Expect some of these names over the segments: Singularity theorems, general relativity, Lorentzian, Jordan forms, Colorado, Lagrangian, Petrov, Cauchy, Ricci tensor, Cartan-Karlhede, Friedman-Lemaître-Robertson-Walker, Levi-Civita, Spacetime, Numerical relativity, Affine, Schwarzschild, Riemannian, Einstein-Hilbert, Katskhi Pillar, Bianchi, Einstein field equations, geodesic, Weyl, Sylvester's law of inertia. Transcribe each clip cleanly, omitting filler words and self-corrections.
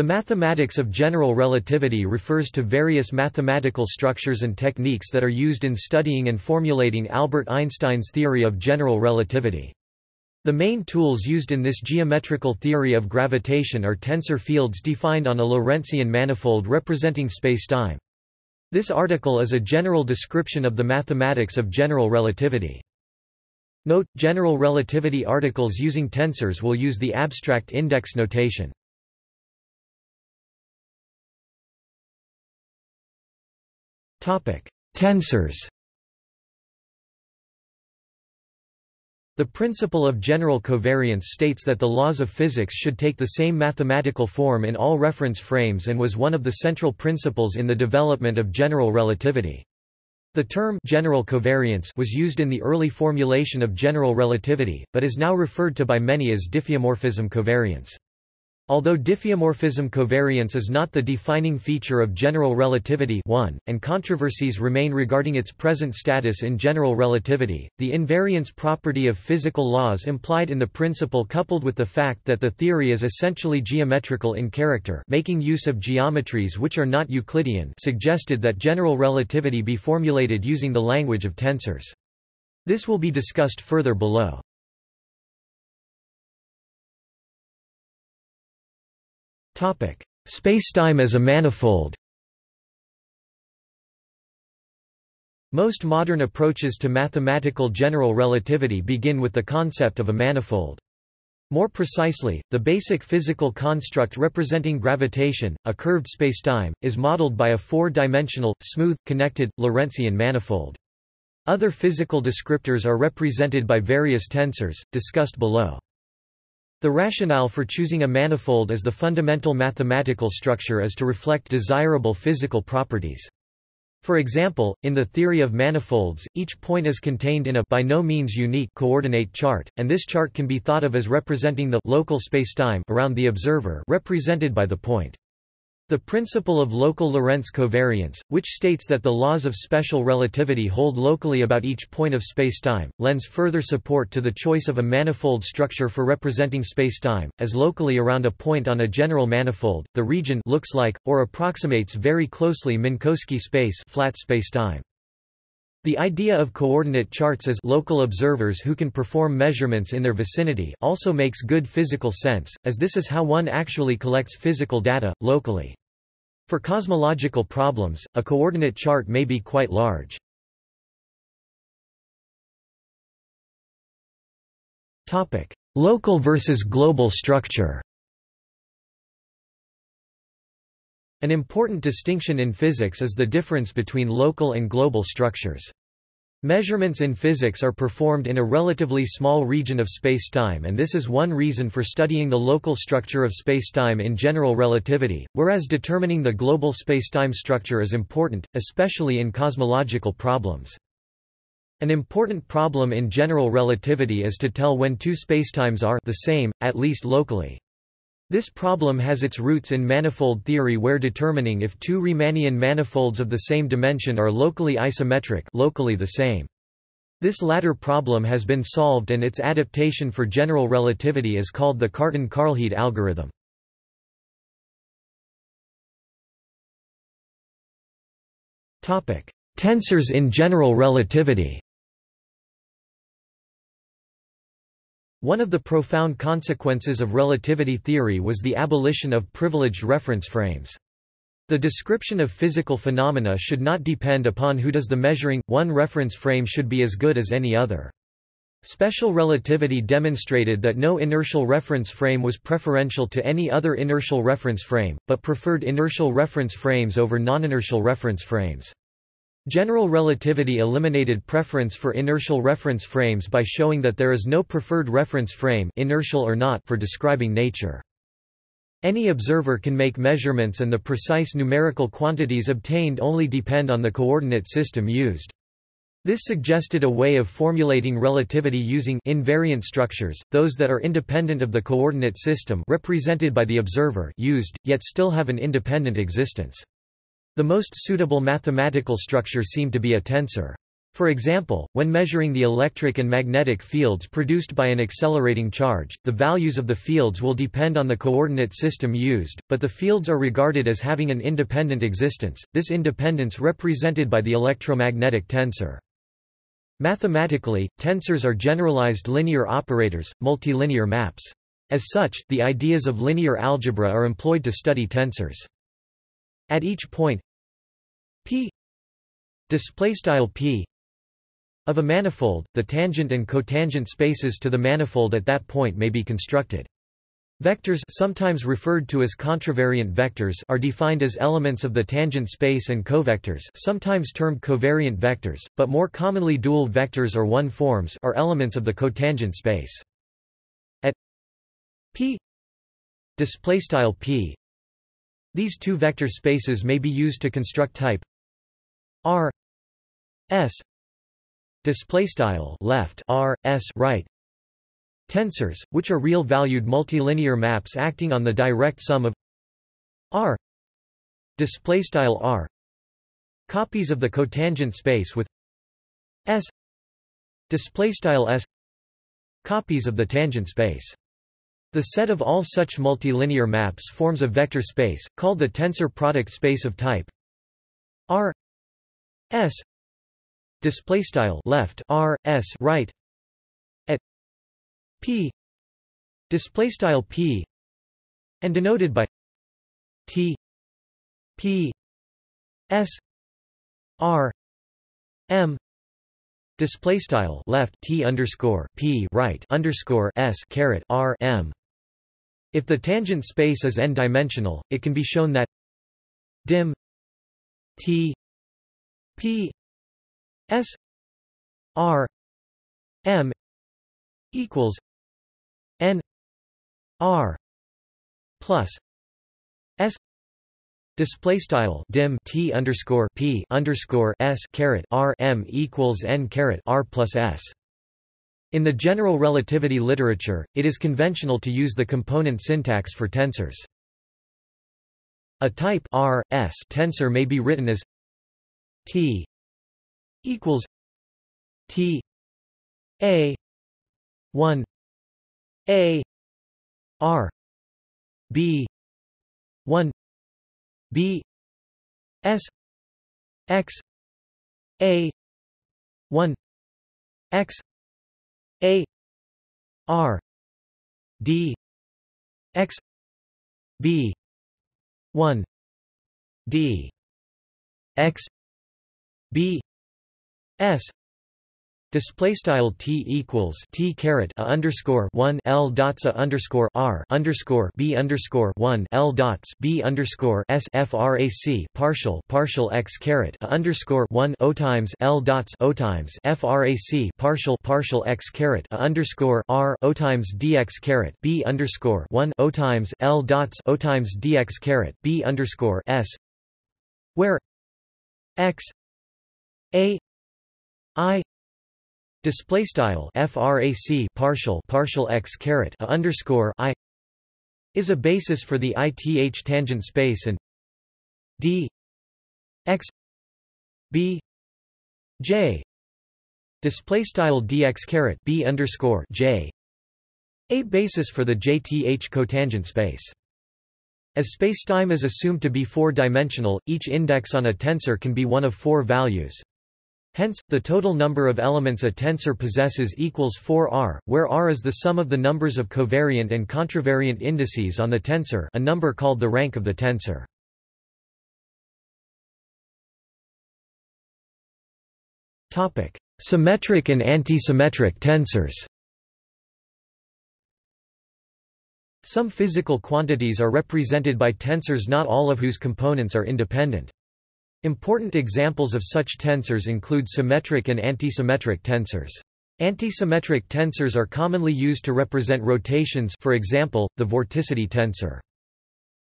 The mathematics of general relativity refers to various mathematical structures and techniques that are used in studying and formulating Albert Einstein's theory of general relativity. The main tools used in this geometrical theory of gravitation are tensor fields defined on a Lorentzian manifold representing spacetime. This article is a general description of the mathematics of general relativity. Note: general relativity articles using tensors will use the abstract index notation. Tensors. The principle of general covariance states that the laws of physics should take the same mathematical form in all reference frames and was one of the central principles in the development of general relativity. The term «general covariance» was used in the early formulation of general relativity, but is now referred to by many as diffeomorphism covariance. Although diffeomorphism covariance is not the defining feature of general relativity (1), and controversies remain regarding its present status in general relativity, the invariance property of physical laws implied in the principle, coupled with the fact that the theory is essentially geometrical in character, making use of geometries which are not Euclidean, suggested that general relativity be formulated using the language of tensors. This will be discussed further below. Spacetime as a manifold. Most modern approaches to mathematical general relativity begin with the concept of a manifold. More precisely, the basic physical construct representing gravitation, a curved spacetime, is modeled by a four-dimensional, smooth, connected, Lorentzian manifold. Other physical descriptors are represented by various tensors, discussed below. The rationale for choosing a manifold as the fundamental mathematical structure is to reflect desirable physical properties. For example, in the theory of manifolds, each point is contained in a by no means unique coordinate chart, and this chart can be thought of as representing the local spacetime around the observer represented by the point. The principle of local Lorentz covariance, which states that the laws of special relativity hold locally about each point of spacetime, lends further support to the choice of a manifold structure for representing spacetime, as locally around a point on a general manifold, the region looks like, or approximates very closely Minkowski space, flat spacetime. The idea of coordinate charts as local observers who can perform measurements in their vicinity also makes good physical sense, as this is how one actually collects physical data, locally. For cosmological problems, a coordinate chart may be quite large. Local versus global structure. An important distinction in physics is the difference between local and global structures. Measurements in physics are performed in a relatively small region of spacetime, and this is one reason for studying the local structure of spacetime in general relativity, whereas determining the global spacetime structure is important, especially in cosmological problems. An important problem in general relativity is to tell when two spacetimes are the same, at least locally. This problem has its roots in manifold theory, where determining if two Riemannian manifolds of the same dimension are locally isometric, locally the same. This latter problem has been solved, and its adaptation for general relativity is called the Cartan-Karlhede algorithm. Topic: Tensors in general relativity. One of the profound consequences of relativity theory was the abolition of privileged reference frames. The description of physical phenomena should not depend upon who does the measuring, one reference frame should be as good as any other. Special relativity demonstrated that no inertial reference frame was preferential to any other inertial reference frame, but preferred inertial reference frames over non-inertial reference frames. General relativity eliminated preference for inertial reference frames by showing that there is no preferred reference frame, inertial or not, for describing nature. Any observer can make measurements, and the precise numerical quantities obtained only depend on the coordinate system used. This suggested a way of formulating relativity using invariant structures, those that are independent of the coordinate system represented by the observer used, yet still have an independent existence. The most suitable mathematical structure seemed to be a tensor. For example, when measuring the electric and magnetic fields produced by an accelerating charge, the values of the fields will depend on the coordinate system used, but the fields are regarded as having an independent existence, this independence represented by the electromagnetic tensor. Mathematically, tensors are generalized linear operators, multilinear maps. As such, the ideas of linear algebra are employed to study tensors. At each point P of a manifold, the tangent and cotangent spaces to the manifold at that point may be constructed. Vectors, sometimes referred to as contravariant vectors, are defined as elements of the tangent space, and covectors, sometimes termed covariant vectors, but more commonly dual vectors or one forms, are elements of the cotangent space. At P, these two vector spaces may be used to construct type R S left R S right tensors, which are real-valued multilinear maps acting on the direct sum of R R copies of the cotangent space with S S copies of the tangent space. The set of all such multilinear maps forms a vector space, called the tensor product space of type R S left R S right at P P and denoted by T P S R M left T P right S R M. If the tangent space is n-dimensional, it can be shown that dim T P S R M equals N R plus S display style dim T P S R M equals N R plus S. In the general relativity literature, it is conventional to use the component syntax for tensors. A type R S tensor may be written as T equals T A 1 A R B 1 B S X A 1 X A R D X B 1 D X B S display style T equals T caret a underscore 1 L dots a underscore R underscore B underscore 1 L dots B underscore S frac partial X caret a underscore 1 O times L dots O times frac partial X caret a underscore R O times DX caret B underscore 1 O times L dots O times DX caret B underscore S, where X A I display style frac partial X caret a underscore I is a basis for the ith tangent space, and D X B J display style DX caret B underscore J a basis for the jth cotangent space. As spacetime is assumed to be four-dimensional, each index on a tensor can be one of four values. Hence, the total number of elements a tensor possesses equals 4R, where R is the sum of the numbers of covariant and contravariant indices on the tensor, a number called the rank of the tensor. Topic: Symmetric and antisymmetric tensors. Some physical quantities are represented by tensors, not all of whose components are independent. Important examples of such tensors include symmetric and antisymmetric tensors. Antisymmetric tensors are commonly used to represent rotations, for example, the vorticity tensor.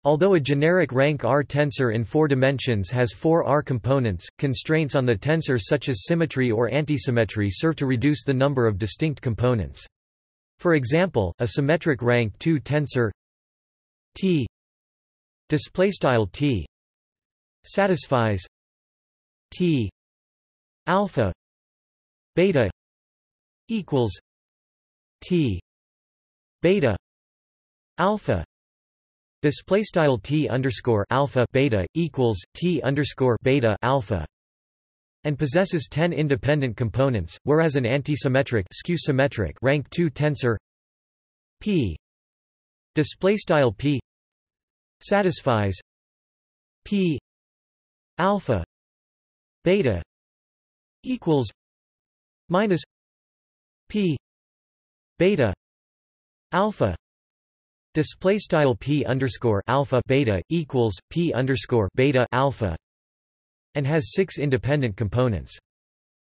Although a generic rank R tensor in four dimensions has four R components, constraints on the tensor such as symmetry or antisymmetry serve to reduce the number of distinct components. For example, a symmetric rank 2 tensor T satisfies T alpha beta equals t beta alpha display style t underscore alpha beta equals t underscore beta alpha, and possesses 10 independent components, whereas an antisymmetric skew symmetric rank 2 tensor p display style p satisfies p alpha beta equals minus p beta alpha display style p underscore alpha beta equals p underscore beta alpha, and has 6 independent components.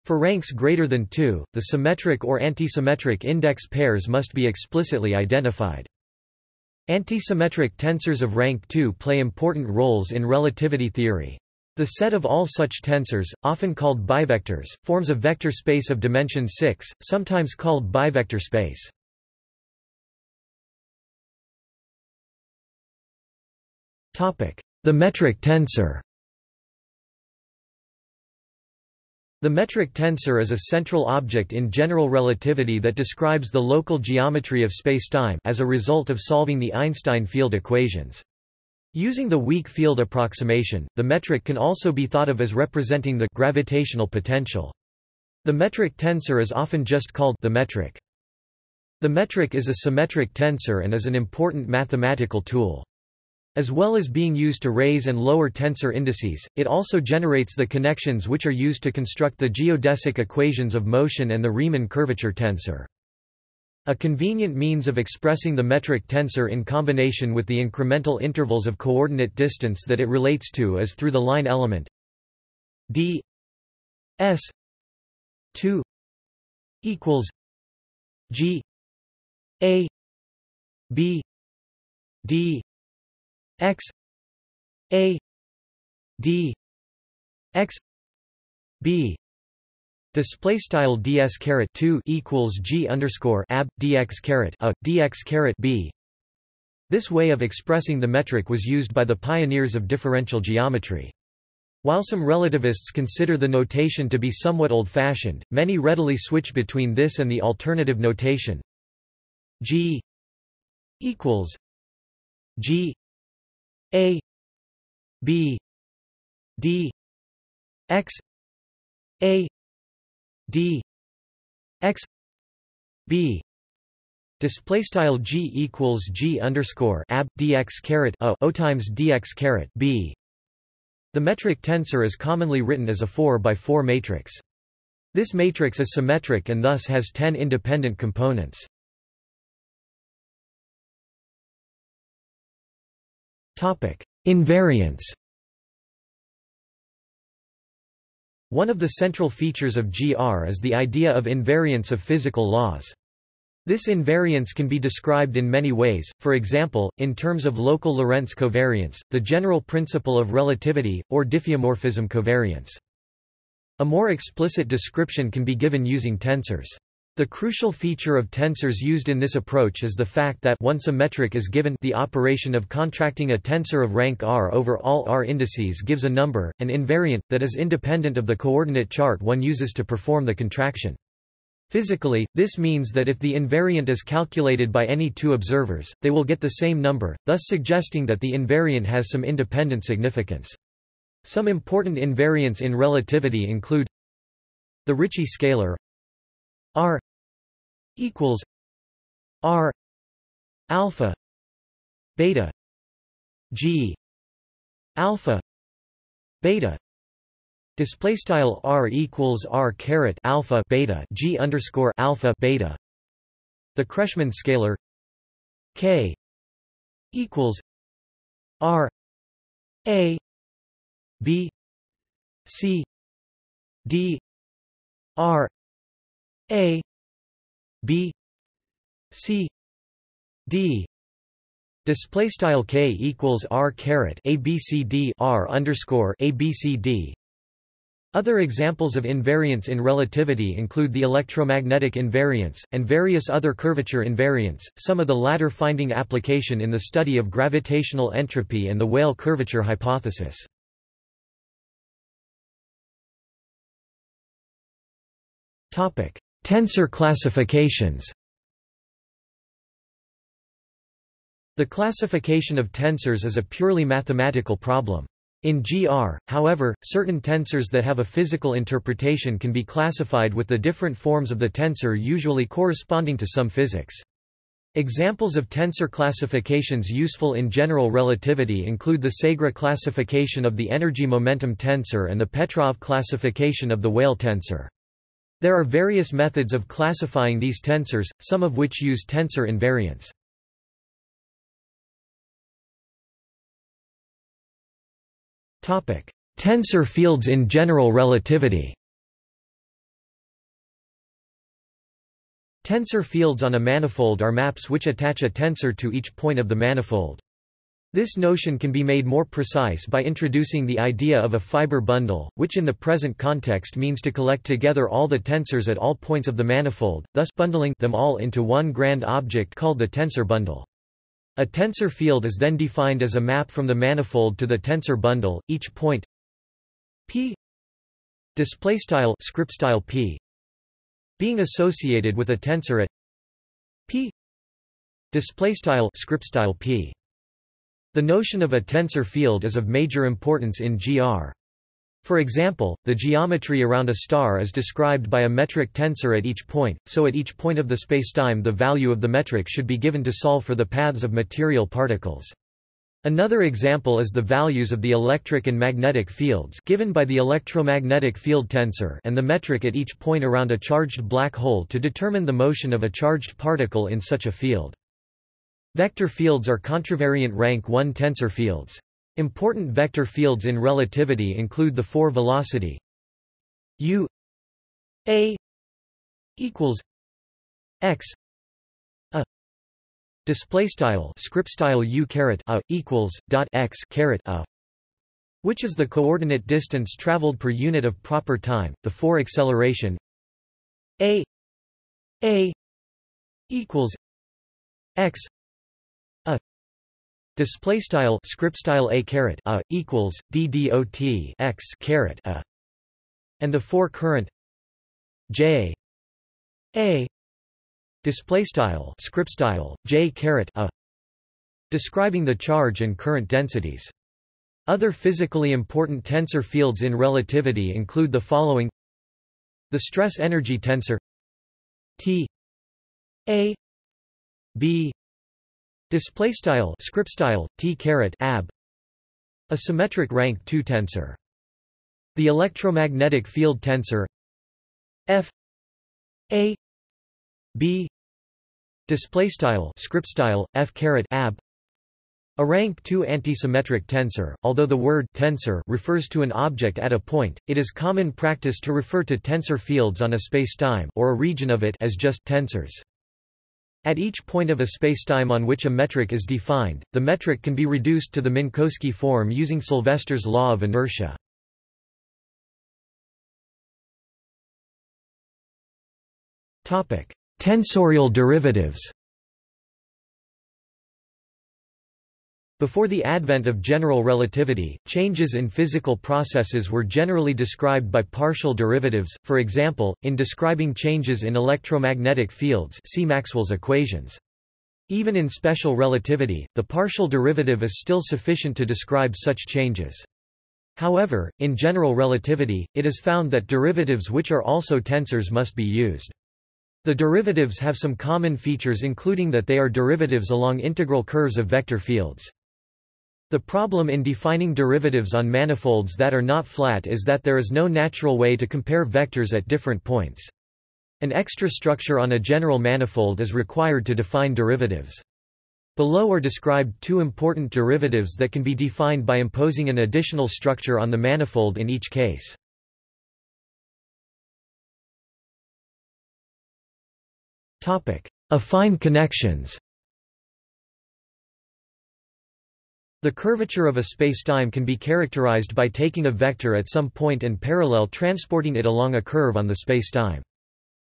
For ranks greater than 2, the symmetric or antisymmetric index pairs must be explicitly identified. Antisymmetric tensors of rank 2 play important roles in relativity theory. The set of all such tensors, often called bivectors, forms a vector space of dimension 6, sometimes called bivector space. The metric tensor. The metric tensor is a central object in general relativity that describes the local geometry of spacetime as a result of solving the Einstein field equations. Using the weak field approximation, the metric can also be thought of as representing the gravitational potential. The metric tensor is often just called the metric. The metric is a symmetric tensor and is an important mathematical tool. As well as being used to raise and lower tensor indices, it also generates the connections which are used to construct the geodesic equations of motion and the Riemann curvature tensor. A convenient means of expressing the metric tensor in combination with the incremental intervals of coordinate distance that it relates to is through the line element d s 2 equals g a b d x a d x b display style ds caret 2 equals g underscore ab dx caret a dx caret b. This way of expressing the metric was used by the pioneers of differential geometry. While some relativists consider the notation to be somewhat old-fashioned, many readily switch between this and the alternative notation g equals g a b d x a d x b display style g equals g underscore ab dx caret a o times dx caret b. The metric tensor is commonly written as a 4x4 matrix. This matrix is symmetric and thus has 10 independent components. Topic: Invariance. One of the central features of GR is the idea of invariance of physical laws. This invariance can be described in many ways, for example, in terms of local Lorentz covariance, the general principle of relativity, or diffeomorphism covariance. A more explicit description can be given using tensors. The crucial feature of tensors used in this approach is the fact that once a metric is given, the operation of contracting a tensor of rank R over all R indices gives a number, an invariant, that is independent of the coordinate chart one uses to perform the contraction. Physically, this means that if the invariant is calculated by any two observers, they will get the same number, thus suggesting that the invariant has some independent significance. Some important invariants in relativity include the Ricci scalar R equals R alpha beta G alpha beta display style R equals R caret alpha beta G underscore alpha beta. The Kreshman scalar K equals R a b c d R a b c d display style K equals R caret a b c d R underscore a b c d. Other examples of invariance in relativity include the electromagnetic invariance and various other curvature invariants, some of the latter finding application in the study of gravitational entropy and the Weyl curvature hypothesis. Tensor classifications. The classification of tensors is a purely mathematical problem. In GR, however, certain tensors that have a physical interpretation can be classified with the different forms of the tensor usually corresponding to some physics. Examples of tensor classifications useful in general relativity include the Segre classification of the energy-momentum tensor and the Petrov classification of the Weyl tensor. There are various methods of classifying these tensors, some of which use tensor invariance. Tensor fields in general relativity. Tensor fields on a manifold are maps which attach a tensor to each point of the manifold. This notion can be made more precise by introducing the idea of a fiber bundle, which in the present context means to collect together all the tensors at all points of the manifold, thus bundling them all into one grand object called the tensor bundle. A tensor field is then defined as a map from the manifold to the tensor bundle. Each point P P being associated with a tensor at P P. The notion of a tensor field is of major importance in GR. For example, the geometry around a star is described by a metric tensor at each point, so at each point of the spacetime the value of the metric should be given to solve for the paths of material particles. Another example is the values of the electric and magnetic fields given by the electromagnetic field tensor and the metric at each point around a charged black hole to determine the motion of a charged particle in such a field. Vector fields are contravariant rank 1 tensor fields. Important vector fields in relativity include the four velocity u a equals x a display style script style u caret a equals dot x caret a, which is the coordinate distance traveled per unit of proper time. The four acceleration a equals x a display style script style a caret a equals d dot x caret a, and the four current j a display style script style j caret a, describing the charge and current densities. Other physically important tensor fields in relativity include the following: the stress energy tensor T A B display style script style T caret ab, a symmetric rank 2 tensor; the electromagnetic field tensor F A B display style script style f caret ab, a rank 2 antisymmetric tensor. Although the word tensor refers to an object at a point, it is common practice to refer to tensor fields on a spacetime or a region of it as just tensors. At each point of a spacetime on which a metric is defined, the metric can be reduced to the Minkowski form using Sylvester's law of inertia. Topic: Tensorial derivatives. Before the advent of general relativity, changes in physical processes were generally described by partial derivatives. For example, in describing changes in electromagnetic fields, see Maxwell's equations. Even in special relativity, the partial derivative is still sufficient to describe such changes. However, in general relativity, it is found that derivatives which are also tensors must be used. The derivatives have some common features, including that they are derivatives along integral curves of vector fields. The problem in defining derivatives on manifolds that are not flat is that there is no natural way to compare vectors at different points. An extra structure on a general manifold is required to define derivatives. Below are described two important derivatives that can be defined by imposing an additional structure on the manifold in each case. Affine connections. The curvature of a spacetime can be characterized by taking a vector at some point and parallel transporting it along a curve on the spacetime.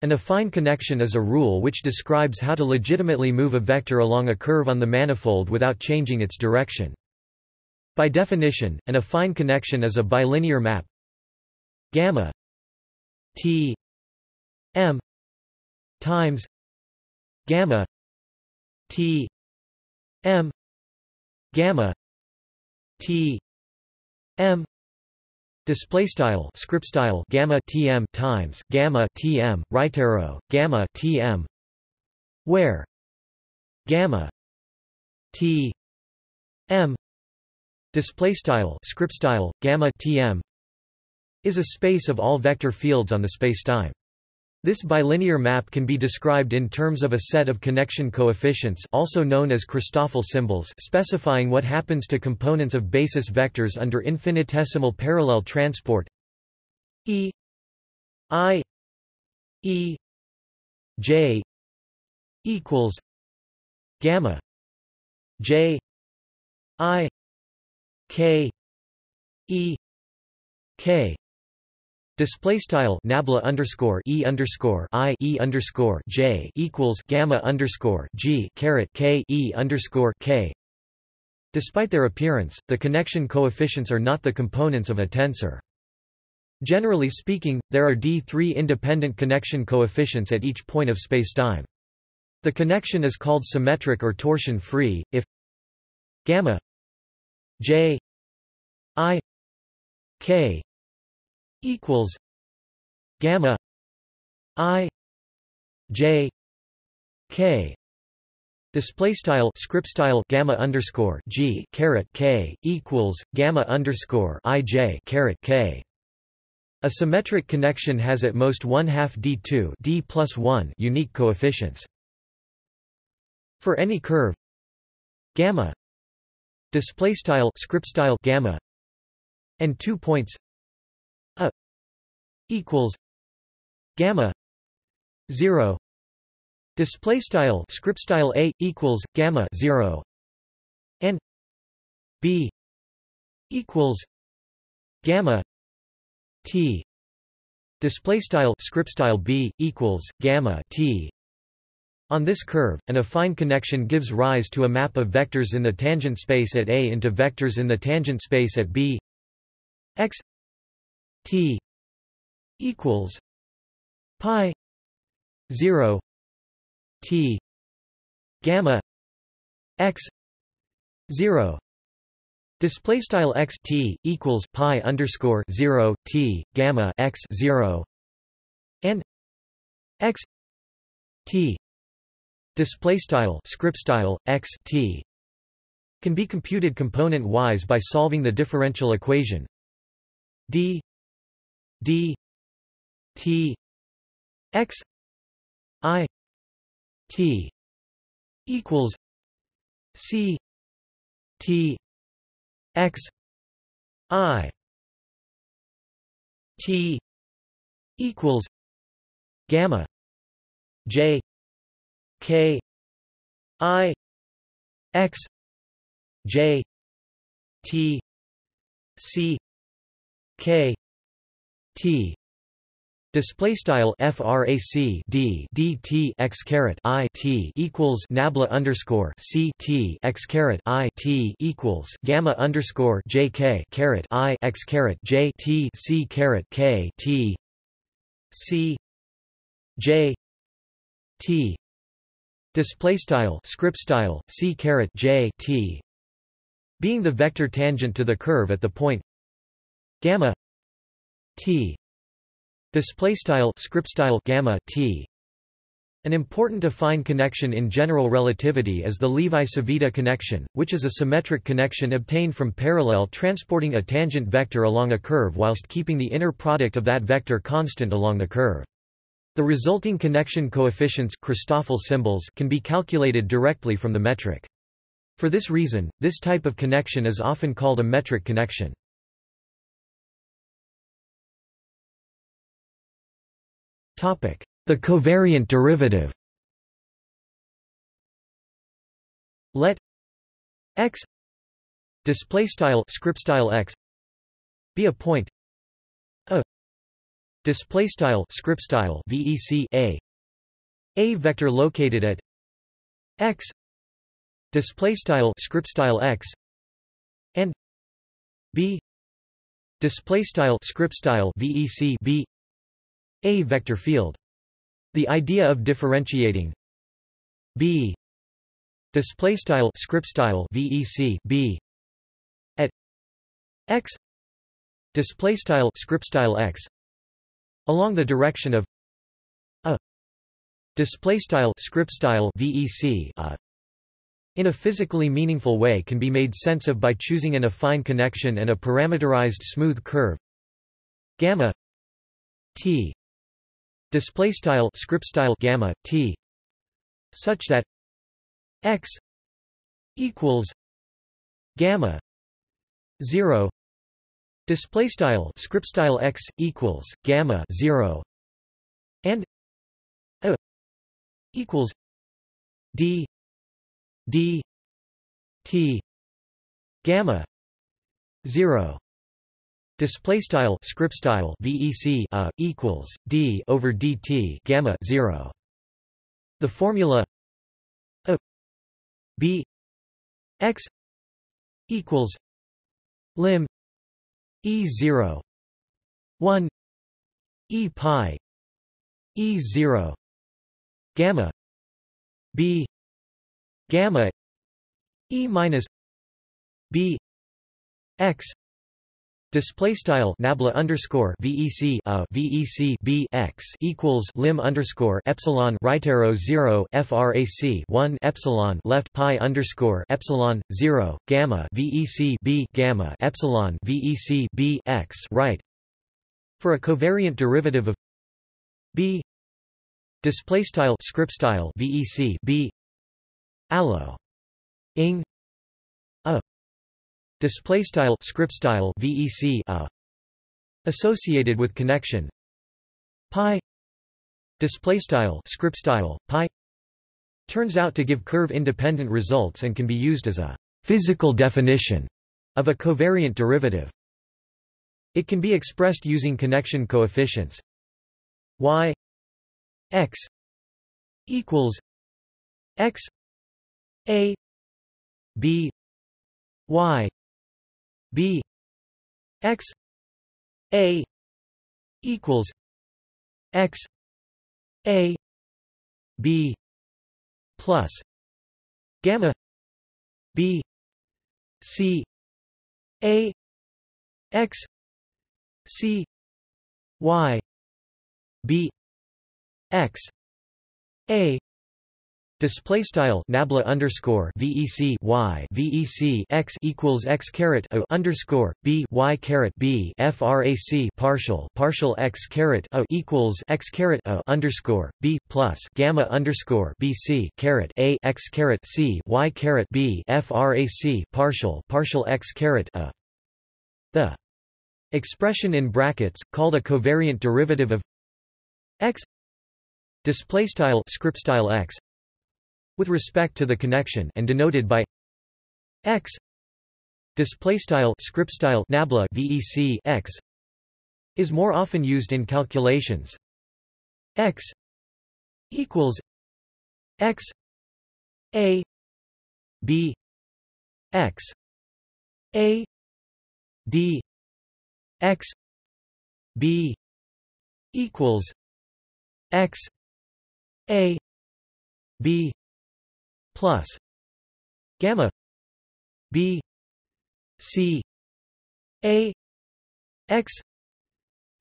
An affine connection is a rule which describes how to legitimately move a vector along a curve on the manifold without changing its direction. By definition, an affine connection is a bilinear map gamma t m times gamma t m gamma t m display style script style gamma tm times gamma tm right arrow gamma tm, where gamma t m display style script style gamma tm is a space of all vector fields on the spacetime. This bilinear map can be described in terms of a set of connection coefficients, also known as Christoffel symbols, specifying what happens to components of basis vectors under infinitesimal parallel transport. E I E j equals gamma j I k e k. Display style nabla underscore e underscore I e underscore j equals gamma underscore g caret k e underscore k. Despite their appearance, the connection coefficients are not the components of a tensor. Generally speaking, there are d3 independent connection coefficients at each point of spacetime. The connection is called symmetric or torsion-free if gamma j I k equals gamma I j k display style script style gamma underscore g caret k equals gamma underscore I j caret k. A symmetric connection has at most 1/2 d2 d plus 1 unique coefficients for any curve gamma display style script style gamma and 2 points equals gamma 0 display style script style a equals gamma 0 and b equals gamma t display style script style b equals gamma t. On this curve, an affine connection gives rise to a map of vectors in the tangent space at A into vectors in the tangent space at B. X t equals pi 0 t gamma x 0 display style x t equals pi underscore 0 t gamma x 0 and x t display style script style x t can be computed component wise by solving the differential equation d d t x I t equals c t x I t equals gamma j k I x j t c k t. Display style frac d dt x caret I t equals nabla underscore c t x caret I t equals gamma underscore j k caret I x caret j t c caret k t c j t. Display style script style c caret j t being the vector tangent to the curve at the point gamma t. Display style script style gamma t. An important affine connection in general relativity is the Levi-Civita connection, which is a symmetric connection obtained from parallel transporting a tangent vector along a curve whilst keeping the inner product of that vector constant along the curve. The resulting connection coefficients Christoffel symbols can be calculated directly from the metric. For this reason, this type of connection is often called a metric connection. The covariant derivative. Let x display style script style x be a point a display style script style vec a vector located at x display style script style x and b display style script style vec b a vector field. The idea of differentiating b display style script style vec b at x display style script style x along the direction of a display style script style vec a in a physically meaningful way can be made sense of by choosing an affine connection and a parameterized smooth curve gamma t display style script style gamma t such that x equals gamma 0 display style script style x equals gamma 0 and a equals d d t gamma 0 display style script style vec a equals d over dt gamma 0. The formula a b x equals lim e 0 1 e pi e 0 gamma b gamma e minus b x display style nabla underscore vec a vec b x equals lim underscore epsilon right arrow 0 frac 1 epsilon left pi underscore epsilon 0 gamma vec b gamma epsilon vec b x right for a covariant derivative of b display style script style vec b allo ing a display style script style vec a associated with connection pi display style script style pi turns out to give curve independent results and can be used as a physical definition of a covariant derivative. It can be expressed using connection coefficients y x equals x a b y b x a equals x a b plus gamma b c a x c y b x a display style nabla underscore vec y vec x equals x caret o underscore b y caret b frac partial x caret o equals x caret o underscore b plus gamma underscore b c caret a x caret c y caret b frac partial x caret o. The expression in brackets called a covariant derivative of x display style script style x with respect to the connection and denoted by x display style script style nabla vec x is more often used in calculations. X equals x a b x a d x b equals x a b plus gamma b c a x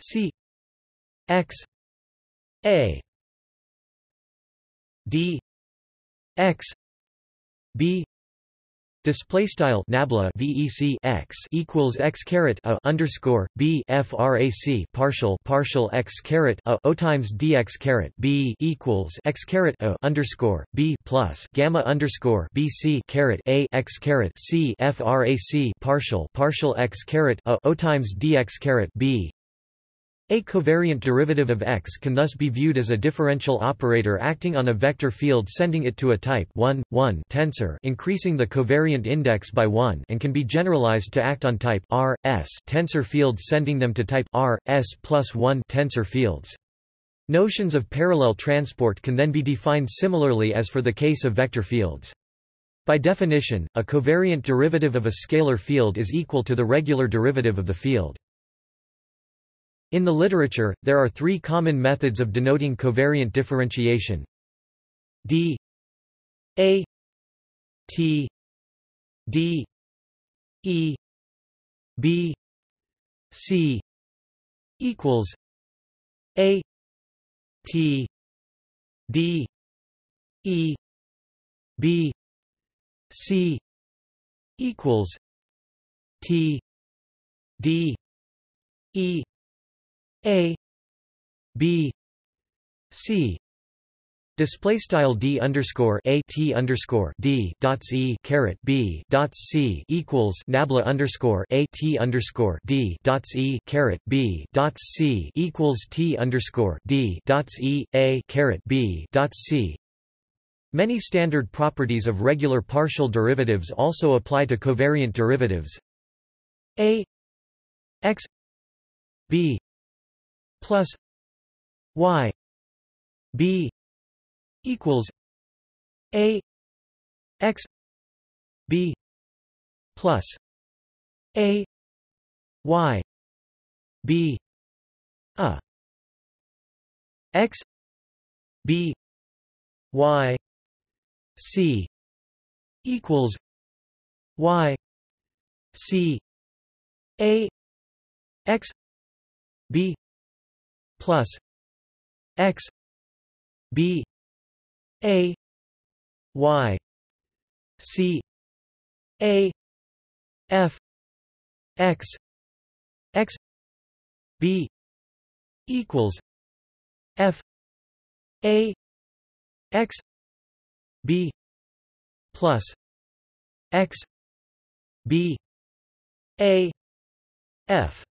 c x a d x b display style nabla vec x equals x caret a underscore b frac partial x caret a o times dx caret b equals x caret a underscore b plus gamma underscore bc caret a x caret c frac partial x caret a o times dx caret b. A covariant derivative of x can thus be viewed as a differential operator acting on a vector field sending it to a type 1, 1 tensor increasing the covariant index by 1 and can be generalized to act on type R, S tensor fields sending them to type R, S plus 1 tensor fields. Notions of parallel transport can then be defined similarly as for the case of vector fields. By definition, a covariant derivative of a scalar field is equal to the regular derivative of the field. In the literature, there are three common methods of denoting covariant differentiation: d a t d e b c equals a t d e b c equals t d e a b c. Display style d underscore a t underscore d dots e caret b dots c equals nabla underscore a t underscore d dots e caret b dots c equals t underscore d dots e a caret b dots c. Many standard properties of regular partial derivatives also apply to covariant derivatives. A x b plus y b equals a x b plus a y b a x b y c equals y c a x b plus x b a y c a f x x b equals f a x b plus x b a f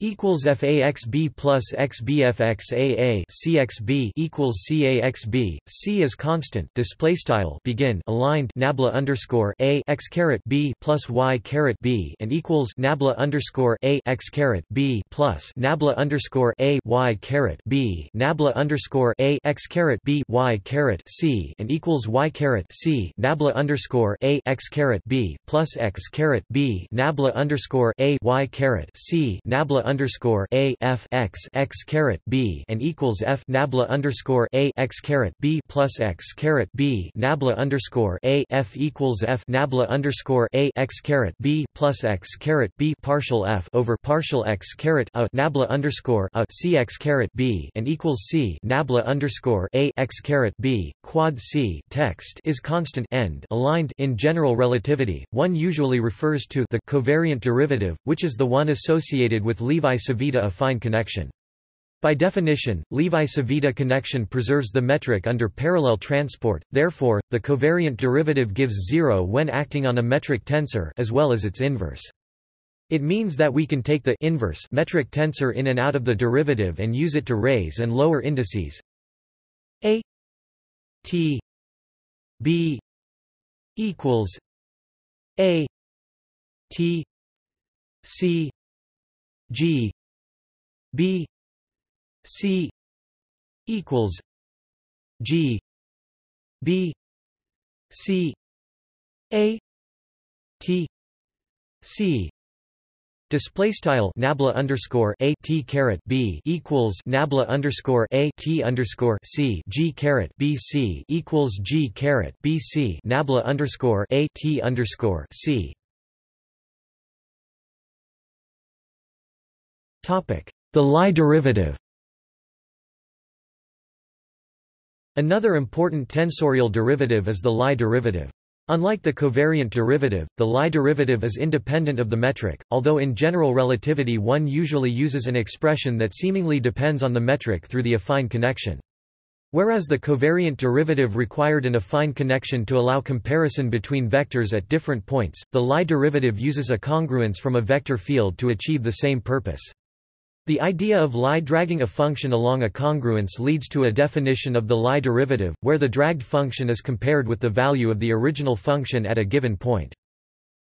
equals FAXB plus XBFXAA CXB equals CAXB. C is constant. Display style begin aligned nabla underscore a x caret b plus y caret b and equals nabla underscore a x caret b plus nabla underscore a y caret b nabla underscore a x caret b y caret c and equals y caret c nabla underscore a x caret b plus x caret b nabla underscore a y caret c nabla underscore a f x x caret b and equals f nabla underscore a x caret b plus x caret b nabla underscore a f equals f nabla underscore a x caret b plus x caret b partial f over partial x caret a nabla underscore a c x caret b and equals c nabla underscore a x caret b quad c. Text is constant end aligned. In general relativity, one usually refers to the covariant derivative, which is the one associated with Levi-Civita affine connection. By definition, Levi-Civita connection preserves the metric under parallel transport, therefore, the covariant derivative gives zero when acting on a metric tensor as well as its inverse. It means that we can take the inverse metric tensor in and out of the derivative and use it to raise and lower indices a t b equals a t c G B C equals G B C A T C. Display style nabla underscore a t caret b equals nabla underscore a t underscore c g caret b c equals g caret b c nabla underscore a t underscore c. The Lie derivative. Another important tensorial derivative is the Lie derivative. Unlike the covariant derivative, the Lie derivative is independent of the metric, although in general relativity one usually uses an expression that seemingly depends on the metric through the affine connection. Whereas the covariant derivative required an affine connection to allow comparison between vectors at different points, the Lie derivative uses a congruence from a vector field to achieve the same purpose. The idea of Lie dragging a function along a congruence leads to a definition of the Lie derivative, where the dragged function is compared with the value of the original function at a given point.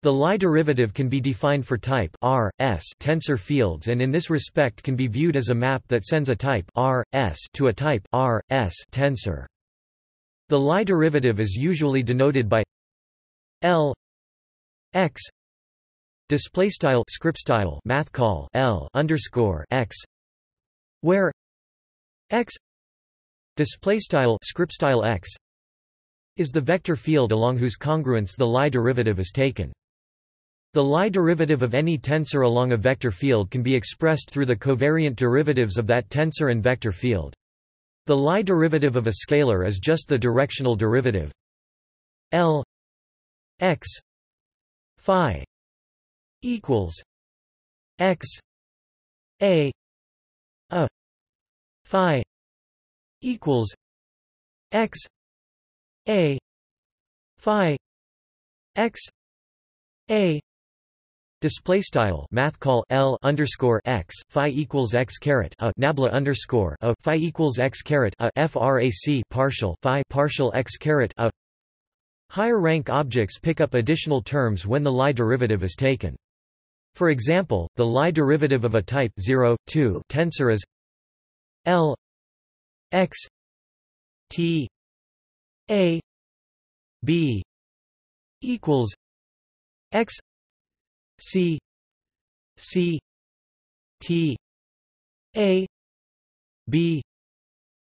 The Lie derivative can be defined for type R, S tensor fields and in this respect can be viewed as a map that sends a type R, S to a type R, S tensor. The Lie derivative is usually denoted by L X display style script style math call L underscore X where x is the vector field along whose congruence the Lie derivative is taken. The Lie derivative of any tensor along a vector field can be expressed through the covariant derivatives of that tensor and vector field. The Lie derivative of a scalar is just the directional derivative L x phi equals x a phi equals x a phi x a. Display style math call L underscore x phi equals x caret a nabla underscore a phi equals x caret a frac partial phi partial x caret a. Higher rank objects pick up additional terms when the Lie derivative is taken. For example, the Lie derivative of a type 0,2 tensor is L x t a b equals x C C T A B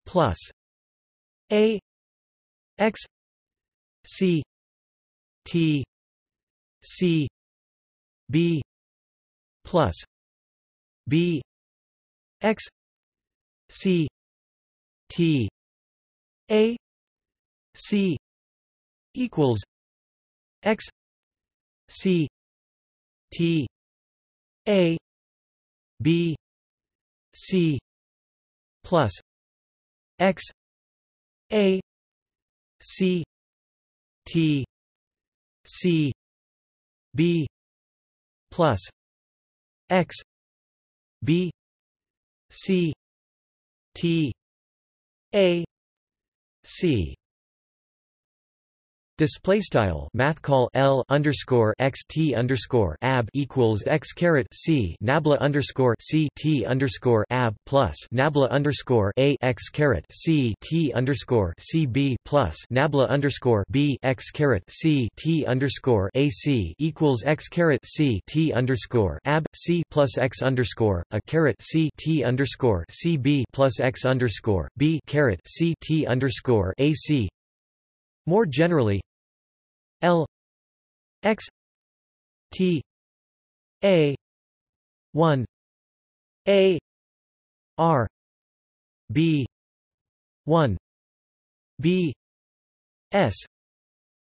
plus A X C T C B plus B X C T A C equals X C T A B C plus X A C T C B plus X B C T A C. Display style math call L underscore x T underscore ab equals x caret C nabla underscore C T underscore ab plus nabla underscore A x caret C T underscore C B plus nabla underscore B x caret C T underscore A C equals x caret C T underscore ab C plus x underscore a caret C T underscore C B plus x underscore B caret C T underscore A C. More generally, L x T A 1 A R B 1 B S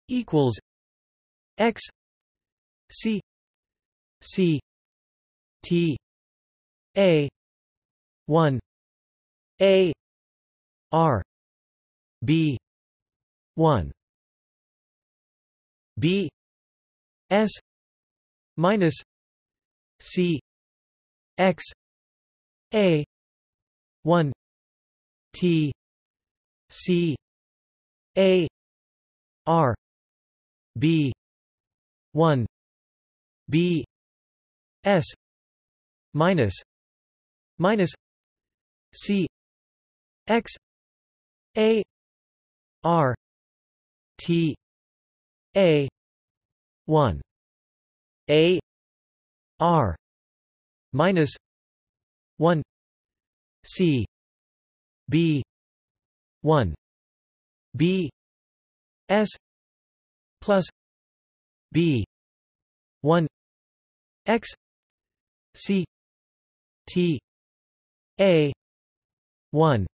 equals X C C T A 1 A R B 1 B S minus C X A 1 T C A R B 1 B S minus C X A R T A 1 A R minus 1 C B 1 B S plus B 1 X C T A 1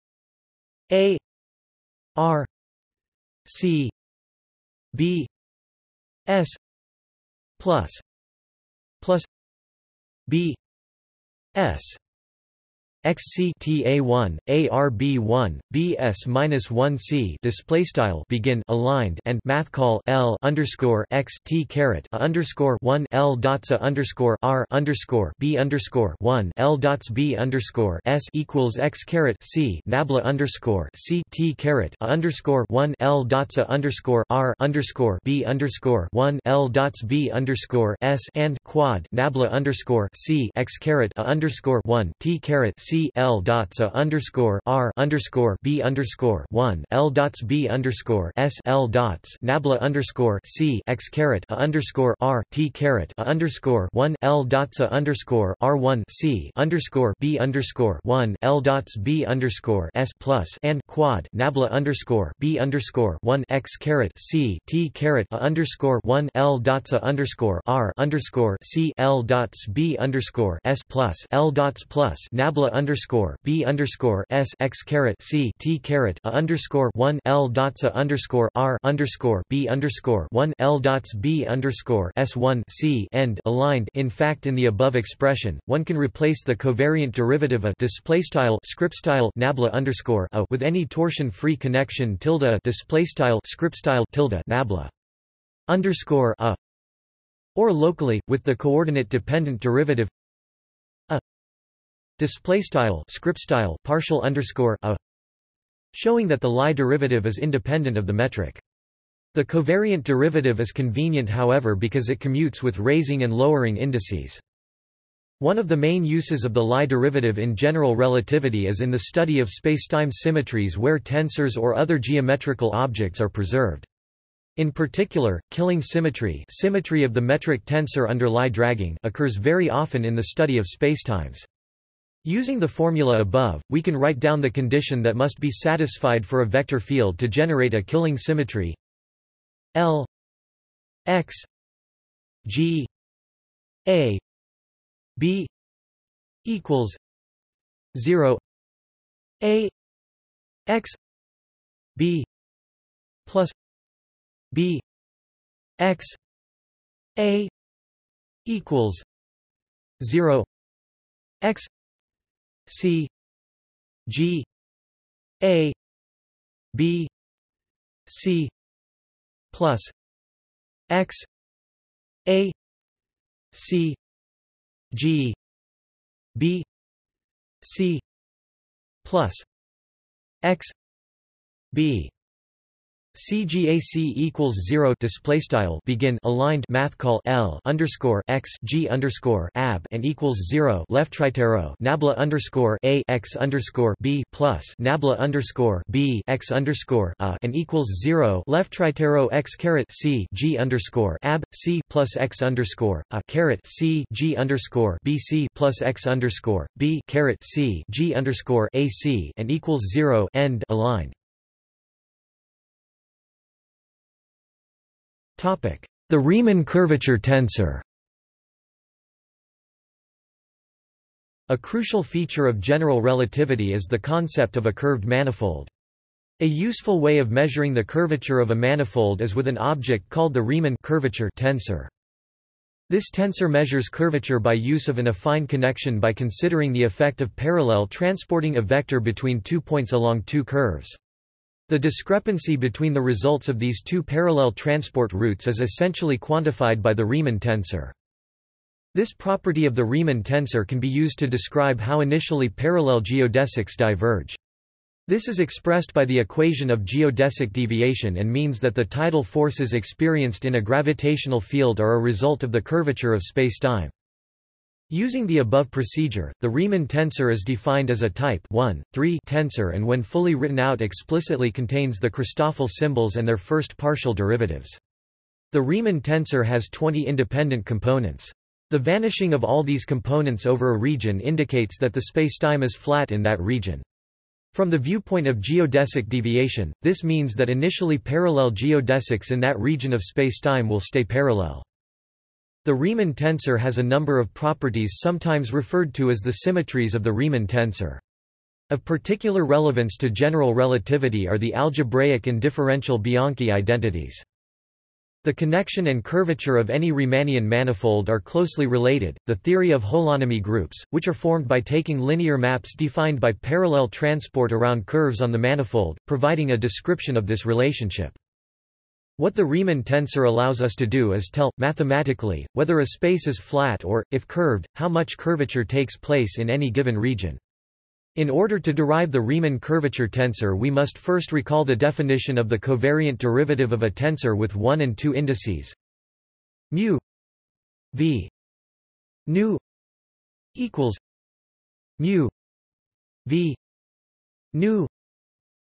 A R C B S plus B S XCTA1 ARB1 BS minus 1C display style begin aligned and math call L underscore X T caret underscore 1 L dots a underscore R underscore B underscore 1 L dots B underscore S equals X caret C nabla underscore C T caret underscore 1 L dots a underscore R underscore B underscore 1 L dots B underscore S and quad nabla underscore C X caret a underscore 1 T caret C C L dots A underscore R underscore B underscore 1 L dots B underscore S L dots Nabla underscore C X carat A underscore R T carat A underscore 1 L dots A underscore R 1 C underscore B underscore 1 L dots B underscore S plus and quad Nabla underscore B underscore 1 X carat C T carat A underscore 1 L dots A underscore R underscore C L dots B underscore S plus L dots plus Nabla underscore B underscore S X carat C T carat A underscore 1 L dots A underscore R underscore B underscore 1 L dots B underscore S 1 C end aligned. In fact, in the above expression, one can replace the covariant derivative of displaystyle scriptstyle Nabla underscore A with any torsion-free connection tilde A displaystyle scriptstyle tilde Nabla underscore A, or locally with the coordinate-dependent derivative A displaystyle scriptstyle partial underscore A, showing that the Lie derivative is independent of the metric. The covariant derivative is convenient, however, because it commutes with raising and lowering indices. One of the main uses of the Lie derivative in general relativity is in the study of spacetime symmetries where tensors or other geometrical objects are preserved. In particular, Killing symmetry, symmetry of the metric tensor under Lie dragging, occurs very often in the study of spacetimes. Using the formula above, we can write down the condition that must be satisfied for a vector field to generate a Killing symmetry: L X G A B equals 0 A X B plus B X A equals 0 X C G A B C plus X A C G B C plus X B CGAC equals 0 display style begin aligned math call L underscore X G underscore AB and equals 0 left triterro Nabla underscore A X underscore B plus Nabla underscore B X underscore A and equals 0 left triterro X caret C G underscore AB C plus X underscore A caret C G underscore B C plus X underscore B caret C G underscore A C and equals 0 end aligned. The Riemann curvature tensor. A crucial feature of general relativity is the concept of a curved manifold. A useful way of measuring the curvature of a manifold is with an object called the Riemann curvature tensor. This tensor measures curvature by use of an affine connection by considering the effect of parallel transporting a vector between 2 points along two curves. The discrepancy between the results of these two parallel transport routes is essentially quantified by the Riemann tensor. This property of the Riemann tensor can be used to describe how initially parallel geodesics diverge. This is expressed by the equation of geodesic deviation and means that the tidal forces experienced in a gravitational field are a result of the curvature of spacetime. Using the above procedure, the Riemann tensor is defined as a type 1,3 tensor and when fully written out explicitly contains the Christoffel symbols and their first partial derivatives. The Riemann tensor has 20 independent components. The vanishing of all these components over a region indicates that the spacetime is flat in that region. From the viewpoint of geodesic deviation, this means that initially parallel geodesics in that region of spacetime will stay parallel. The Riemann tensor has a number of properties sometimes referred to as the symmetries of the Riemann tensor. Of particular relevance to general relativity are the algebraic and differential Bianchi identities. The connection and curvature of any Riemannian manifold are closely related. The theory of holonomy groups, which are formed by taking linear maps defined by parallel transport around curves on the manifold, providing a description of this relationship. What the Riemann tensor allows us to do is tell, mathematically, whether a space is flat or, if curved, how much curvature takes place in any given region. In order to derive the Riemann curvature tensor, we must first recall the definition of the covariant derivative of a tensor with 1 and 2 indices. Mu v nu equals mu v nu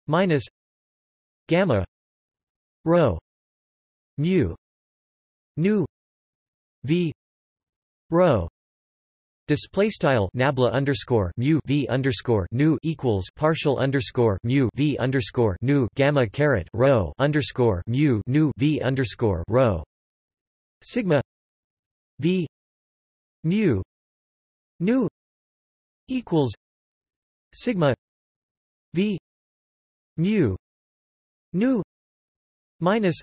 minus gamma rho mu nu v rho. Display style nabla underscore mu v underscore nu equals partial underscore mu v underscore nu gamma caret rho underscore mu nu v underscore rho sigma v mu nu equals sigma v mu nu minus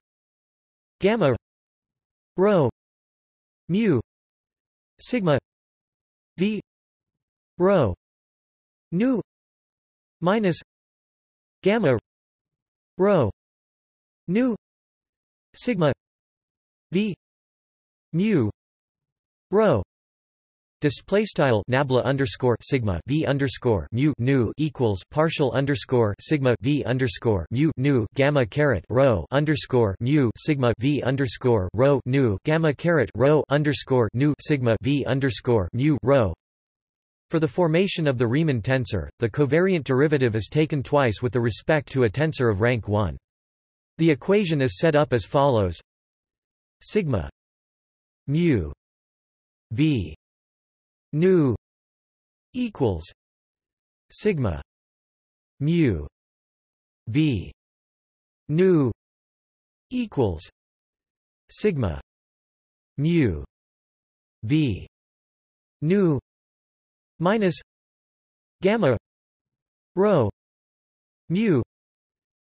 gamma rho mu sigma v rho nu minus gamma rho nu sigma v mu rho. Display style nabla underscore sigma v underscore mu nu equals partial underscore sigma v underscore mu nu gamma caret rho underscore mu sigma v underscore rho nu gamma caret rho underscore nu sigma v underscore mu rho. For the formation of the Riemann tensor, the covariant derivative is taken twice with the respect to a tensor of rank 1. The equation is set up as follows: sigma mu v nu equals sigma mu v nu equals sigma mu v nu minus gamma rho mu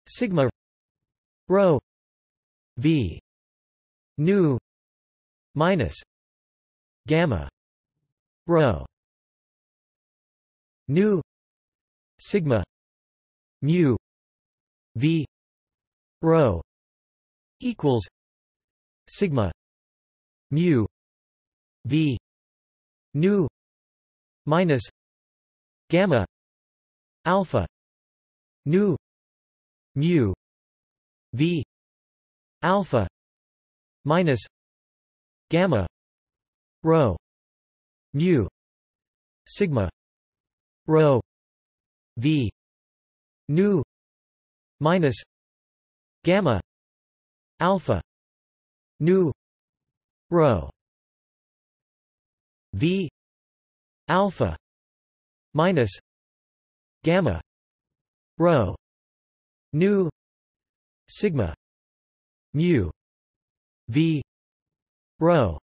sigma rho v nu minus gamma rho nu sigma mu v rho equals sigma mu v nu minus gamma alpha nu mu v alpha minus gamma rho mu sigma rho v nu minus gamma alpha nu rho v alpha minus gamma rho nu sigma mu v rho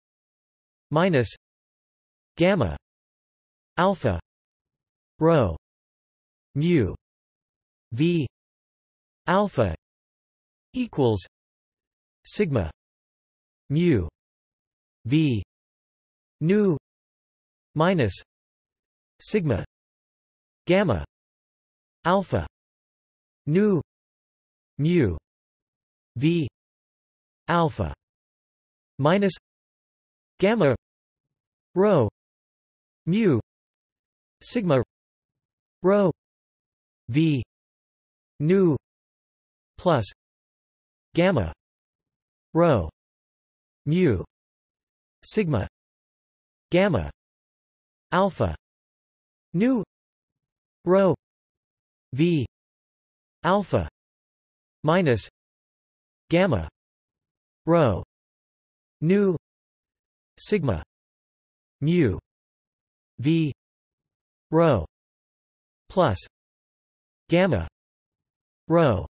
minus gamma alpha rho mu v alpha equals sigma mu v nu minus sigma gamma alpha nu mu v alpha minus gamma rho mu sigma rho v nu plus gamma rho mu sigma gamma alpha nu rho v alpha minus gamma rho nu sigma mu v rho plus gamma rho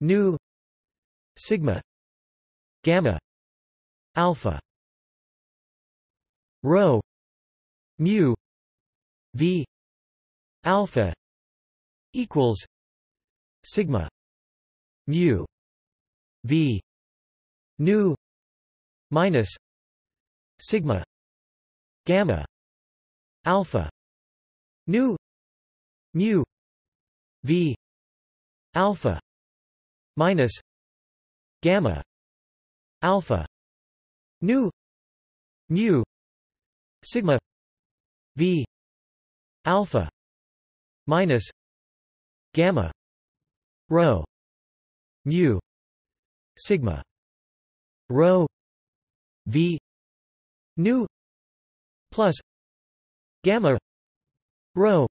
nu sigma gamma alpha rho mu v alpha equals sigma mu v nu minus sigma gamma alpha nu mu v alpha minus gamma alpha nu mu sigma v alpha minus gamma rho mu sigma rho v nu plus gamma rho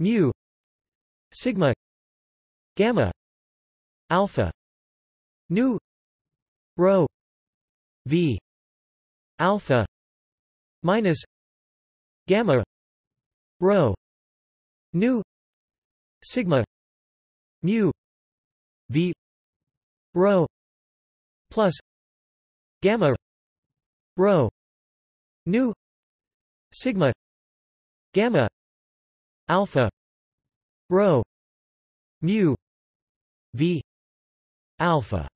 mu sigma gamma alpha nu rho v alpha minus gamma rho nu sigma mu v rho plus gamma rho nu sigma gamma alpha rho mu v alpha.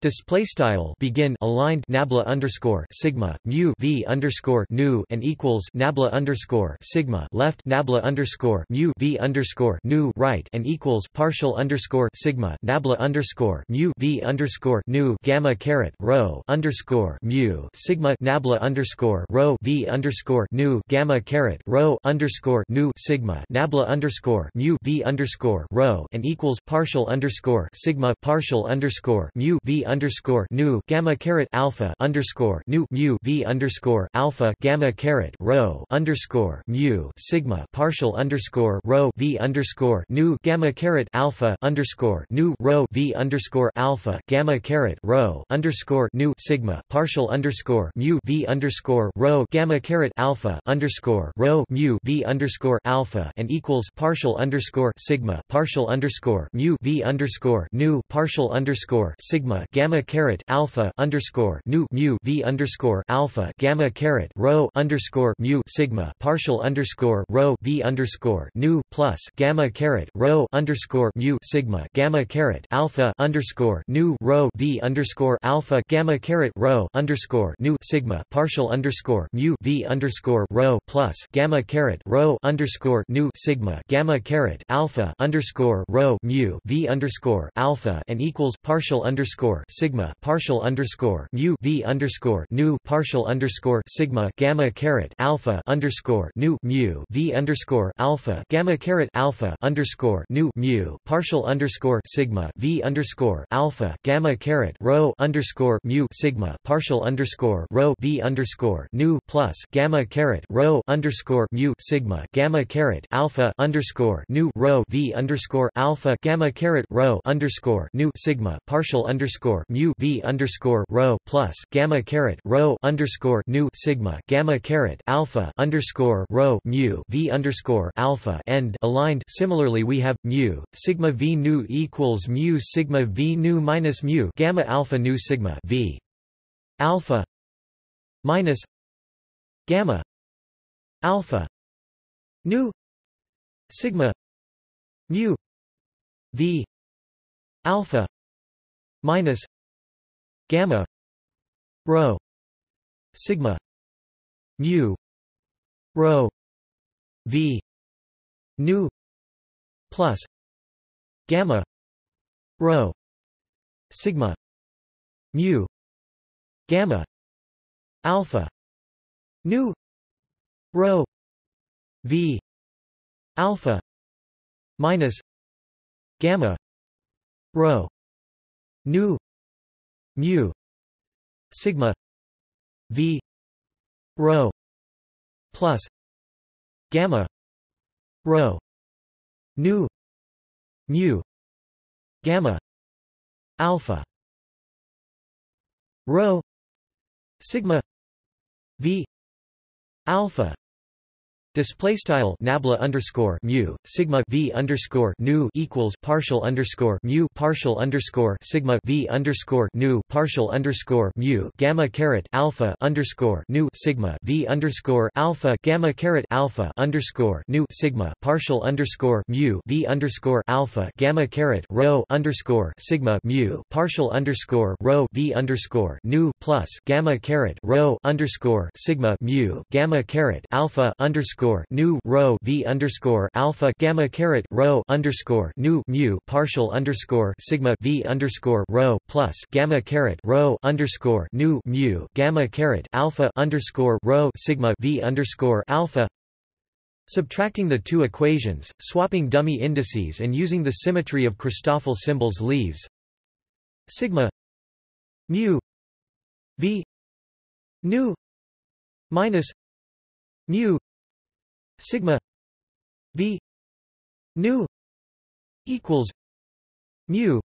Display style begin aligned nabla underscore sigma mu v underscore nu and equals nabla underscore sigma left nabla underscore mu v underscore nu right and equals partial underscore sigma nabla underscore mu v underscore nu gamma caret rho underscore mu sigma nabla underscore rho v underscore nu gamma caret rho underscore nu sigma nabla underscore mu v underscore rho and equals partial underscore sigma partial underscore mu v underscore nu gamma caret alpha underscore nu mu v underscore alpha gamma caret rho underscore mu sigma partial underscore rho v underscore nu gamma caret alpha underscore nu rho v underscore alpha gamma caret rho underscore nu sigma partial underscore mu v underscore rho gamma caret alpha underscore rho mu v underscore alpha and equals partial underscore sigma partial underscore mu v underscore nu partial underscore sigma gamma caret alpha underscore nu mu v underscore alpha gamma caret rho underscore mu sigma partial underscore rho v underscore nu plus gamma caret rho underscore mu sigma gamma caret alpha underscore nu rho v underscore alpha gamma caret rho underscore nu sigma partial underscore mu v underscore rho plus gamma caret rho underscore nu sigma gamma caret alpha underscore rho mu v underscore alpha and equals partial underscore sigma partial underscore mu v underscore nu partial underscore sigma gamma caret alpha underscore nu mu v underscore alpha gamma caret alpha underscore nu mu partial underscore sigma v underscore alpha gamma caret rho underscore mu sigma partial underscore rho v underscore nu plus gamma caret rho underscore mu sigma gamma caret alpha underscore nu rho v underscore alpha gamma caret rho underscore nu sigma partial underscore mu v underscore rho plus gamma caret rho underscore nu sigma gamma caret alpha underscore rho mu v underscore alpha end aligned. Similarly, we have mu sigma v nu equals mu sigma v nu minus mu gamma alpha nu sigma v alpha minus gamma alpha nu sigma mu v alpha minus gamma rho sigma mu rho v nu plus gamma rho sigma mu gamma alpha nu rho v alpha minus gamma rho nu mu sigma v rho plus gamma rho nu mu gamma alpha rho sigma v alpha. Display style nabla underscore mu sigma v underscore nu equals partial underscore sigma v underscore nu partial underscore mu gamma caret alpha underscore nu sigma v underscore alpha gamma caret alpha underscore nu sigma partial underscore mu v underscore alpha gamma caret rho underscore sigma mu partial underscore rho v underscore nu plus gamma caret rho underscore sigma mu gamma caret alpha underscore nu rho v underscore alpha gamma caret rho underscore nu mu partial underscore sigma v underscore rho plus gamma caret rho underscore nu mu gamma caret alpha underscore rho sigma v underscore alpha. Subtracting the two equations, swapping dummy indices, and using the symmetry of Christoffel symbols leaves sigma mu v nu minus mu sigma v nu equals mu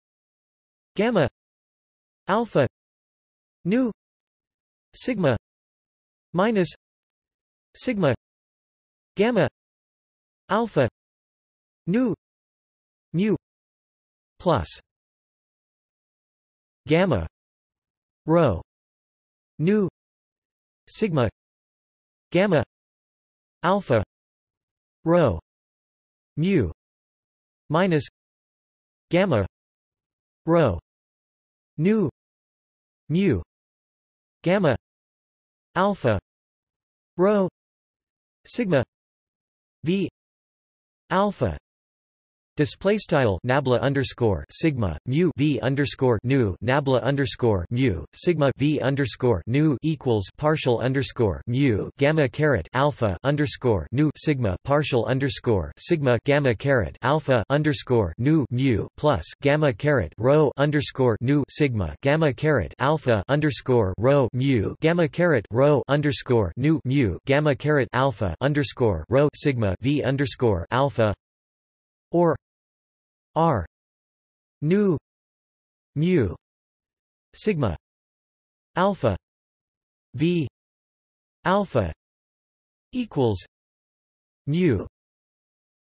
gamma alpha nu sigma minus sigma gamma alpha nu mu plus gamma rho nu sigma gamma alpha rho mu minus gamma rho nu mu gamma alpha rho sigma v alpha. Display style nabla underscore sigma mu v underscore nu nabla underscore mu sigma v underscore nu equals partial underscore mu gamma caret alpha underscore nu sigma partial underscore sigma gamma caret alpha underscore nu mu plus gamma caret rho underscore nu sigma gamma caret alpha underscore rho mu gamma caret rho underscore nu mu gamma caret alpha underscore rho sigma v underscore alpha, or r nu mu sigma alpha v alpha equals mu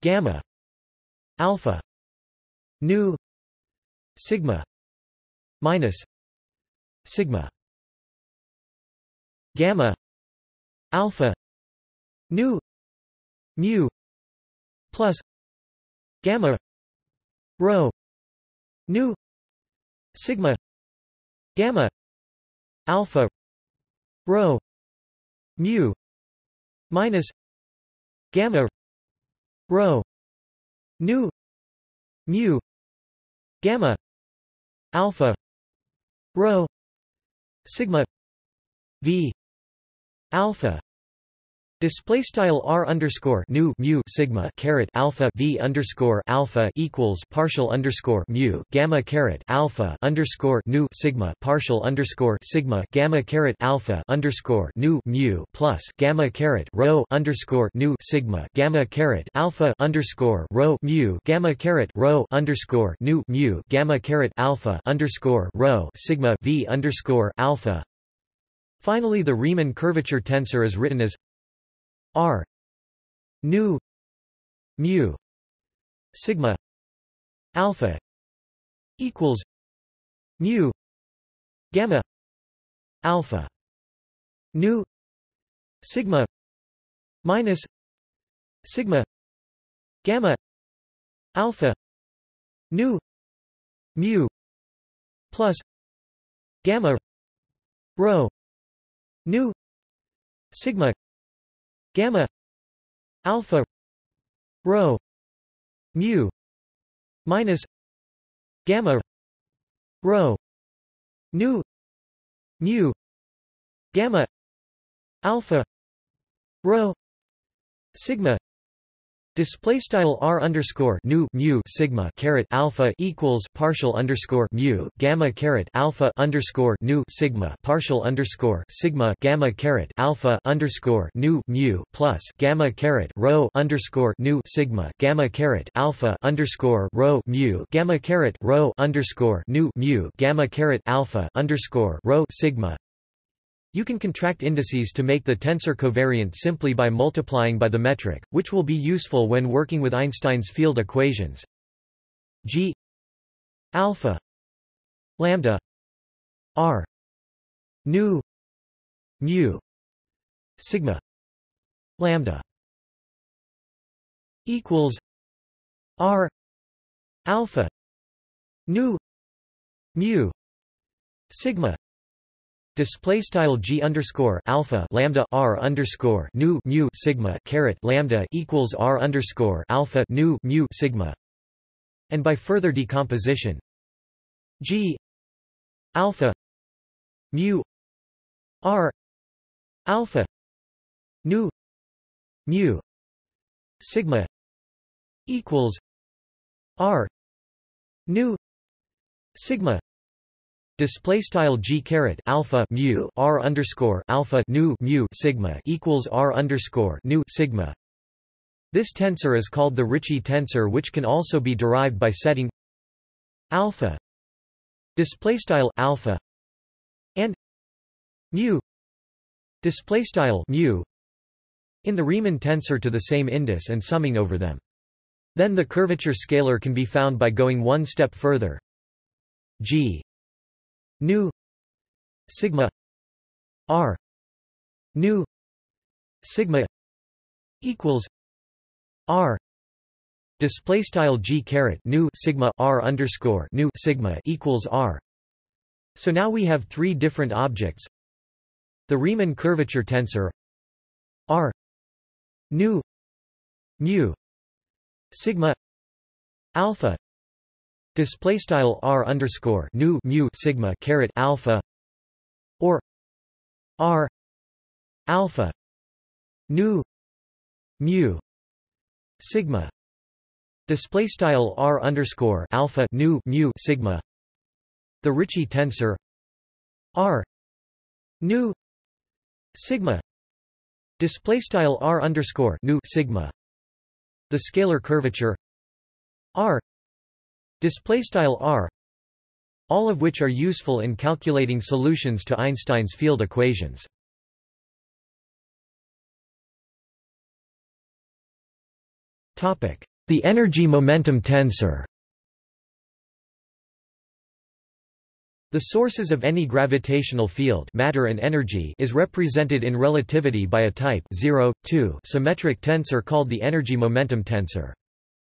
gamma alpha nu sigma minus sigma gamma alpha nu mu plus gamma rho nu sigma gamma alpha rho mu minus gamma rho nu mu gamma alpha rho sigma v alpha. Display style r underscore nu mu sigma caret alpha v underscore alpha equals partial underscore mu gamma caret alpha underscore nu sigma partial underscore sigma gamma caret alpha underscore nu mu plus gamma caret rho underscore nu sigma gamma caret alpha underscore rho mu gamma caret rho underscore nu mu gamma caret alpha underscore rho sigma v underscore alpha. Finally, the Riemann curvature tensor is written as r nu mu sigma alpha equals mu gamma alpha nu sigma minus sigma gamma alpha nu mu plus gamma rho nu sigma gamma alpha rho mu minus gamma rho nu mu gamma alpha rho sigma. Display style r underscore nu mu sigma caret alpha equals partial underscore mu gamma caret alpha underscore nu sigma partial underscore sigma gamma caret alpha underscore nu mu plus gamma caret rho underscore nu sigma gamma caret alpha underscore rho mu gamma caret rho underscore nu mu gamma caret alpha underscore rho sigma. You can contract indices to make the tensor covariant simply by multiplying by the metric, which will be useful when working with Einstein's field equations. G alpha lambda r nu mu sigma lambda equals r alpha nu mu sigma. Display style g underscore alpha lambda r underscore nu mu sigma caret lambda equals r underscore alpha nu mu sigma, and by further decomposition, g alpha mu r alpha nu mu sigma equals r nu sigma. Display style g caret alpha mu r underscore alpha nu mu sigma equals r underscore nu sigma. This tensor is called the Ricci tensor, which can also be derived by setting alpha displaystyle alpha and mu displaystyle mu in the Riemann tensor to the same indus and summing over them. Then the curvature scalar can be found by going one step further. G nu sigma r nu sigma equals r display style g caret nu sigma r underscore nu sigma equals r. So now we have three different objects: the Riemann curvature tensor r nu mu sigma alpha display style r underscore nu mu sigma caret alpha, or r alpha nu mu sigma display style r underscore alpha nu mu sigma. The Ricci tensor r nu sigma display style r underscore nu sigma. The scalar curvature r display style r, all of which are useful in calculating solutions to Einstein's field equations. Topic: the energy-momentum tensor. The sources of any gravitational field, matter and energy, is represented in relativity by a type 0,2 symmetric tensor called the energy-momentum tensor.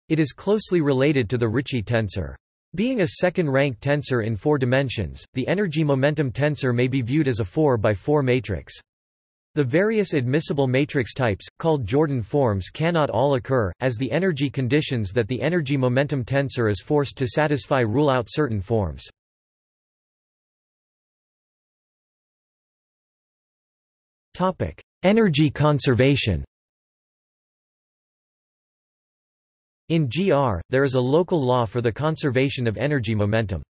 It is closely related to the Ricci tensor. Being a second-rank tensor in four dimensions, the energy-momentum tensor may be viewed as a 4x4 matrix. The various admissible matrix types, called Jordan forms, cannot all occur, as the energy conditions that the energy-momentum tensor is forced to satisfy rule out certain forms. Energy conservation. In GR, there is a local law for the conservation of energy momentum.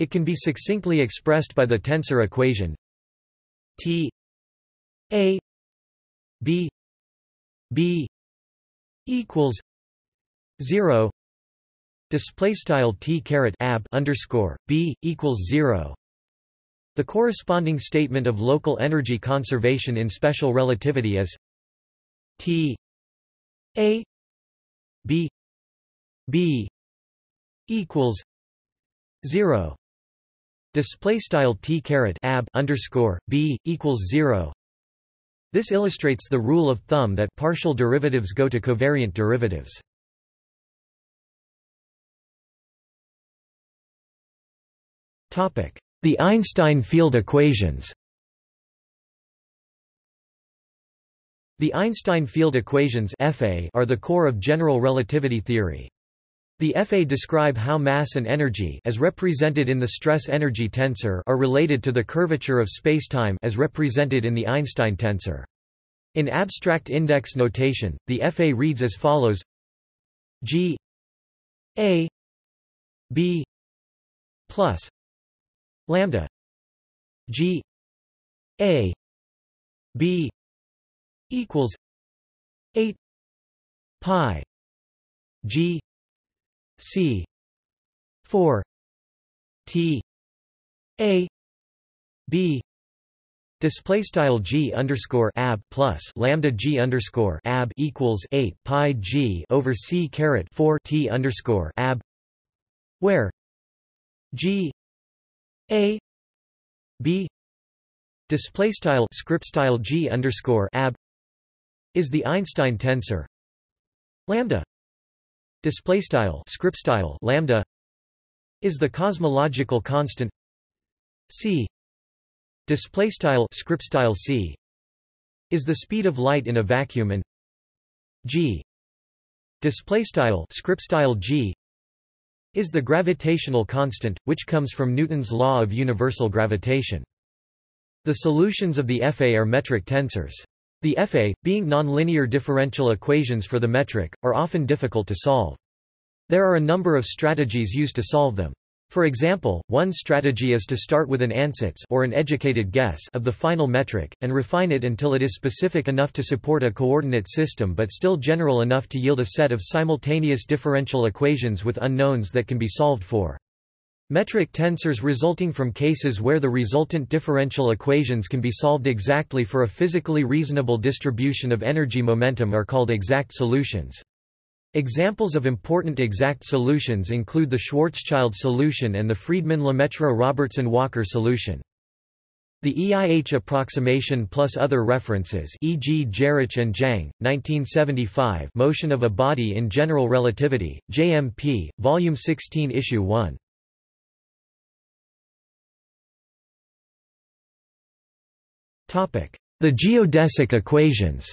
It can be succinctly expressed by the tensor equation T A B B equals 0. Display style T caret ab underscore B equals 0. The corresponding statement of local energy conservation in special relativity is T A B B equals 0. Display style T caret ab underscore B equals 0. This illustrates the rule of thumb that partial derivatives go to covariant derivatives. Topic: the Einstein field equations. The Einstein field equations (FA) are the core of general relativity theory. The FA describe how mass and energy, as represented in the stress-energy tensor, are related to the curvature of spacetime, as represented in the Einstein tensor. In abstract index notation, the FA reads as follows: G A B plus lambda G A B equals 8 pi G C 4 T A B display style G underscore ab plus lambda G underscore ab equals 8 pi G over C caret 4 T underscore ab, where G A B display style script style G underscore ab is the Einstein tensor. Lambda display style script style lambda is the cosmological constant c. display style script style c is the speed of light in a vacuum, and g display style script style g is the gravitational constant, which comes from Newton's law of universal gravitation. The solutions of the FA are metric tensors. The FA, being nonlinear differential equations for the metric, are often difficult to solve. There are a number of strategies used to solve them. For example, one strategy is to start with an ansatz or an educated guess of the final metric, and refine it until it is specific enough to support a coordinate system but still general enough to yield a set of simultaneous differential equations with unknowns that can be solved for. Metric tensors resulting from cases where the resultant differential equations can be solved exactly for a physically reasonable distribution of energy momentum are called exact solutions. Examples of important exact solutions include the Schwarzschild solution and the Friedman-Lemaître-Robertson-Walker solution. The EIH approximation plus other references, e.g. Gerich and Zhang, 1975, Motion of a Body in General Relativity, JMP, Volume 16, Issue 1. Topic: The geodesic equations.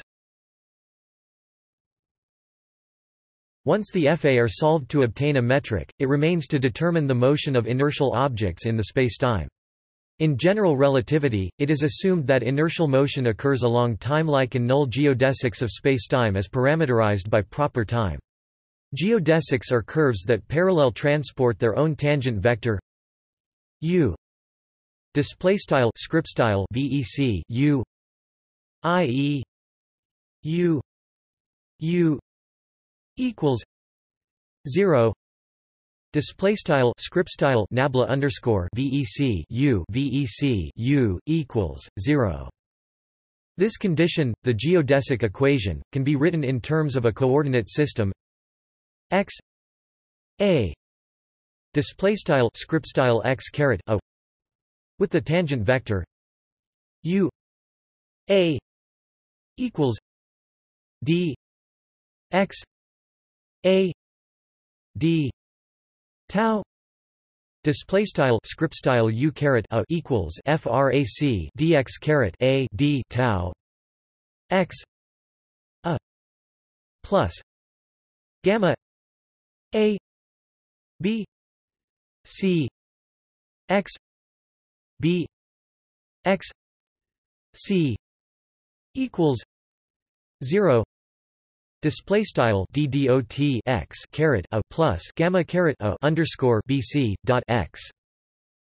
Once the FA are solved to obtain a metric, it remains to determine the motion of inertial objects in the spacetime. In general relativity, it is assumed that inertial motion occurs along timelike and null geodesics of spacetime as parameterized by proper time. Geodesics are curves that parallel transport their own tangent vector u vec u, i.e. u equals 0 vec u equals 0. This condition, the geodesic equation, can be written in terms of a coordinate system x a x caret a with the tangent vector u a equals d x a d tau display style script style u caret a equals frac dx caret a d tau x a plus gamma a b c x b x c equals 0. Display style ddot x caret a plus gamma caret a underscore bc dot x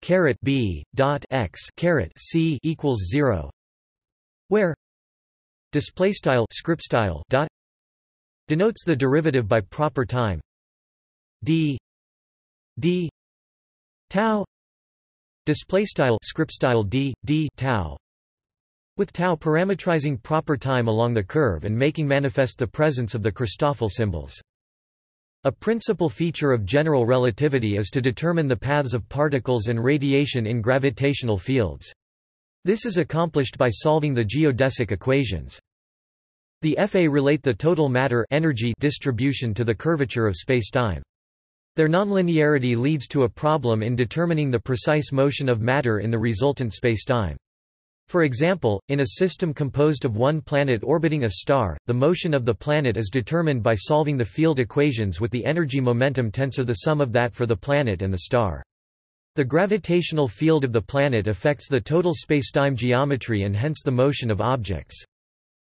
caret b dot x caret c equals 0, where display style script style dot denotes the derivative by proper time d d tau display style script style d d tau, with tau parametrizing proper time along the curve and making manifest the presence of the Christoffel symbols. A principal feature of general relativity is to determine the paths of particles and radiation in gravitational fields. This is accomplished by solving the geodesic equations. The FA relate the total matter energy distribution to the curvature of spacetime. Their nonlinearity leads to a problem in determining the precise motion of matter in the resultant spacetime. For example, in a system composed of one planet orbiting a star, the motion of the planet is determined by solving the field equations with the energy-momentum tensor, the sum of that for the planet and the star. The gravitational field of the planet affects the total spacetime geometry and hence the motion of objects.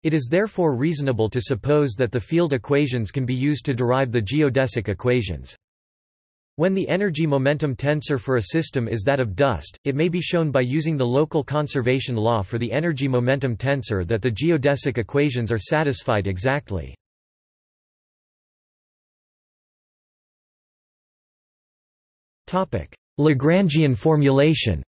It is therefore reasonable to suppose that the field equations can be used to derive the geodesic equations. When the energy-momentum tensor for a system is that of dust, it may be shown by using the local conservation law for the energy-momentum tensor that the geodesic equations are satisfied exactly. Lagrangian formulation.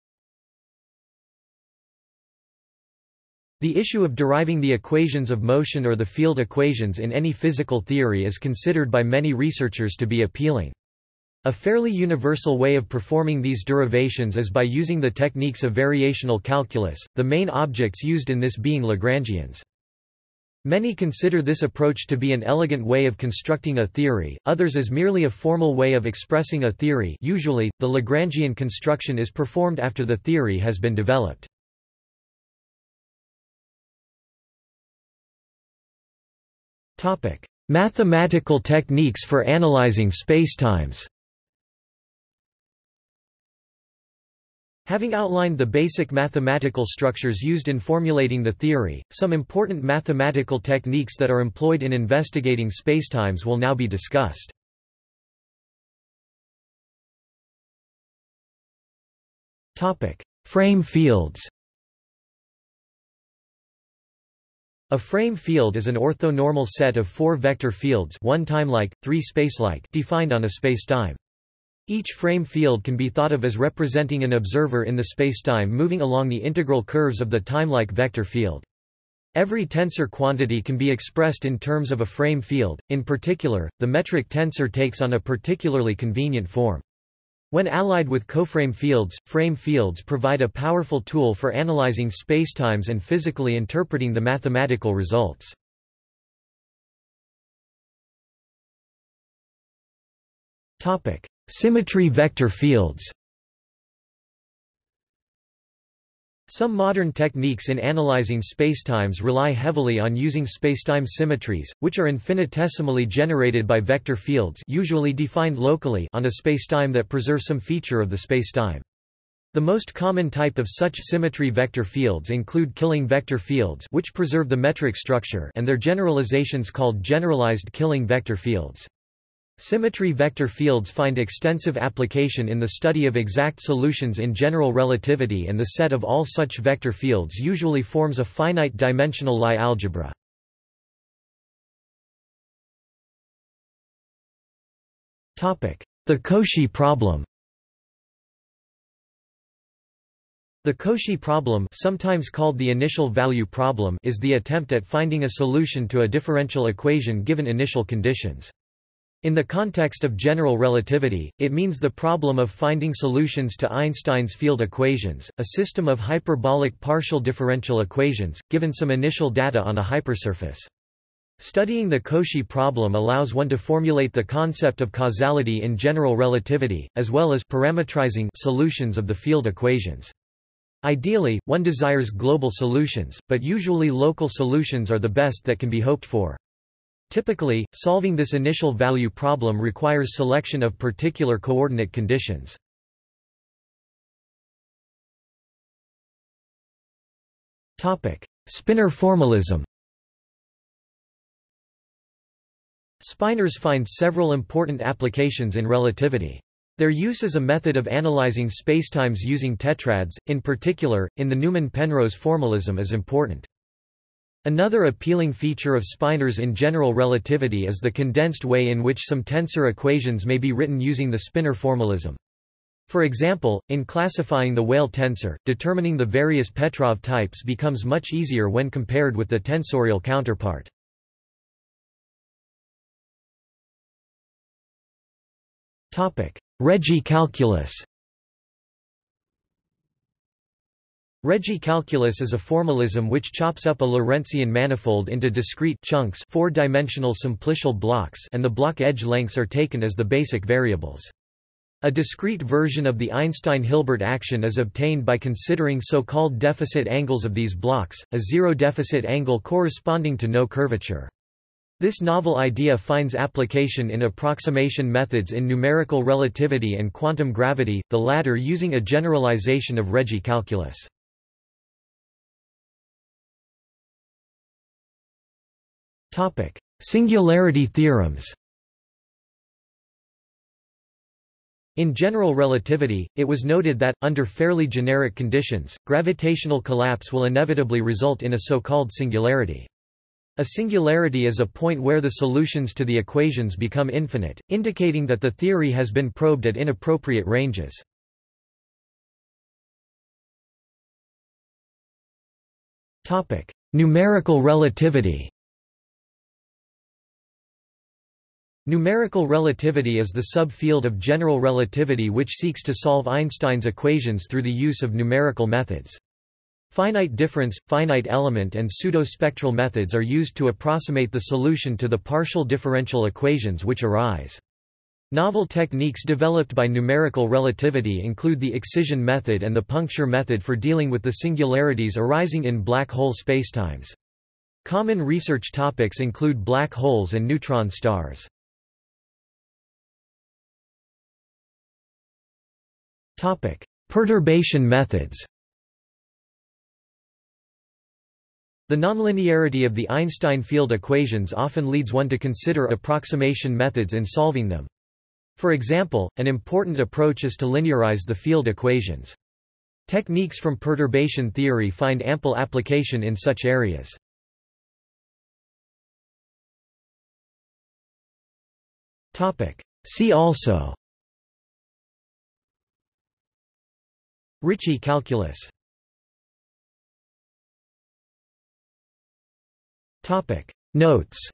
The issue of deriving the equations of motion or the field equations in any physical theory is considered by many researchers to be appealing. A fairly universal way of performing these derivations is by using the techniques of variational calculus, the main objects used in this being Lagrangians. Many consider this approach to be an elegant way of constructing a theory, others as merely a formal way of expressing a theory. Usually, the Lagrangian construction is performed after the theory has been developed. Mathematical techniques for analyzing spacetimes. Having outlined the basic mathematical structures used in formulating the theory, some important mathematical techniques that are employed in investigating spacetimes will now be discussed. Frame fields. A frame field is an orthonormal set of four vector fields, one timelike, three spacelike, defined on a spacetime. Each frame field can be thought of as representing an observer in the spacetime moving along the integral curves of the timelike vector field. Every tensor quantity can be expressed in terms of a frame field. In particular, the metric tensor takes on a particularly convenient form. When allied with coframe fields, frame fields provide a powerful tool for analyzing spacetimes and physically interpreting the mathematical results. Topic: Symmetry vector fields. Some modern techniques in analyzing spacetimes rely heavily on using spacetime symmetries, which are infinitesimally generated by vector fields, usually defined locally, on a spacetime that preserves some feature of the spacetime. The most common type of such symmetry vector fields include Killing vector fields, which preserve the metric structure, and their generalizations called generalized Killing vector fields. Symmetry vector fields find extensive application in the study of exact solutions in general relativity, and the set of all such vector fields usually forms a finite-dimensional Lie algebra. The Cauchy problem. The Cauchy problem, sometimes called the initial value problem, is the attempt at finding a solution to a differential equation given initial conditions. In the context of general relativity, it means the problem of finding solutions to Einstein's field equations, a system of hyperbolic partial differential equations, given some initial data on a hypersurface. Studying the Cauchy problem allows one to formulate the concept of causality in general relativity, as well as parametrizing solutions of the field equations. Ideally, one desires global solutions, but usually local solutions are the best that can be hoped for. Typically, solving this initial value problem requires selection of particular coordinate conditions. Spinor formalism. Spinors find several important applications in relativity. Their use is a method of analyzing spacetimes using tetrads, in particular, in the Newman-Penrose formalism is important. Another appealing feature of Spinors in general relativity is the condensed way in which some tensor equations may be written using the Spinor formalism. For example, in classifying the Weyl tensor, determining the various Petrov types becomes much easier when compared with the tensorial counterpart. Regge calculus. Regge calculus is a formalism which chops up a Lorentzian manifold into discrete chunks, four-dimensional simplicial blocks, and the block edge lengths are taken as the basic variables. A discrete version of the Einstein-Hilbert action is obtained by considering so-called deficit angles of these blocks, a zero deficit angle corresponding to no curvature. This novel idea finds application in approximation methods in numerical relativity and quantum gravity, the latter using a generalization of Regge calculus. Singularity theorems. In general relativity, it was noted that, under fairly generic conditions, gravitational collapse will inevitably result in a so-called singularity. A singularity is a point where the solutions to the equations become infinite, indicating that the theory has been probed at inappropriate ranges. Numerical relativity. Numerical relativity is the subfield of general relativity which seeks to solve Einstein's equations through the use of numerical methods. Finite difference, finite element and pseudo-spectral methods are used to approximate the solution to the partial differential equations which arise. Novel techniques developed by numerical relativity include the excision method and the puncture method for dealing with the singularities arising in black hole spacetimes. Common research topics include black holes and neutron stars. Perturbation methods. The nonlinearity of the Einstein field equations often leads one to consider approximation methods in solving them. For example, an important approach is to linearize the field equations. Techniques from perturbation theory find ample application in such areas. See also: Ricci calculus. Notes.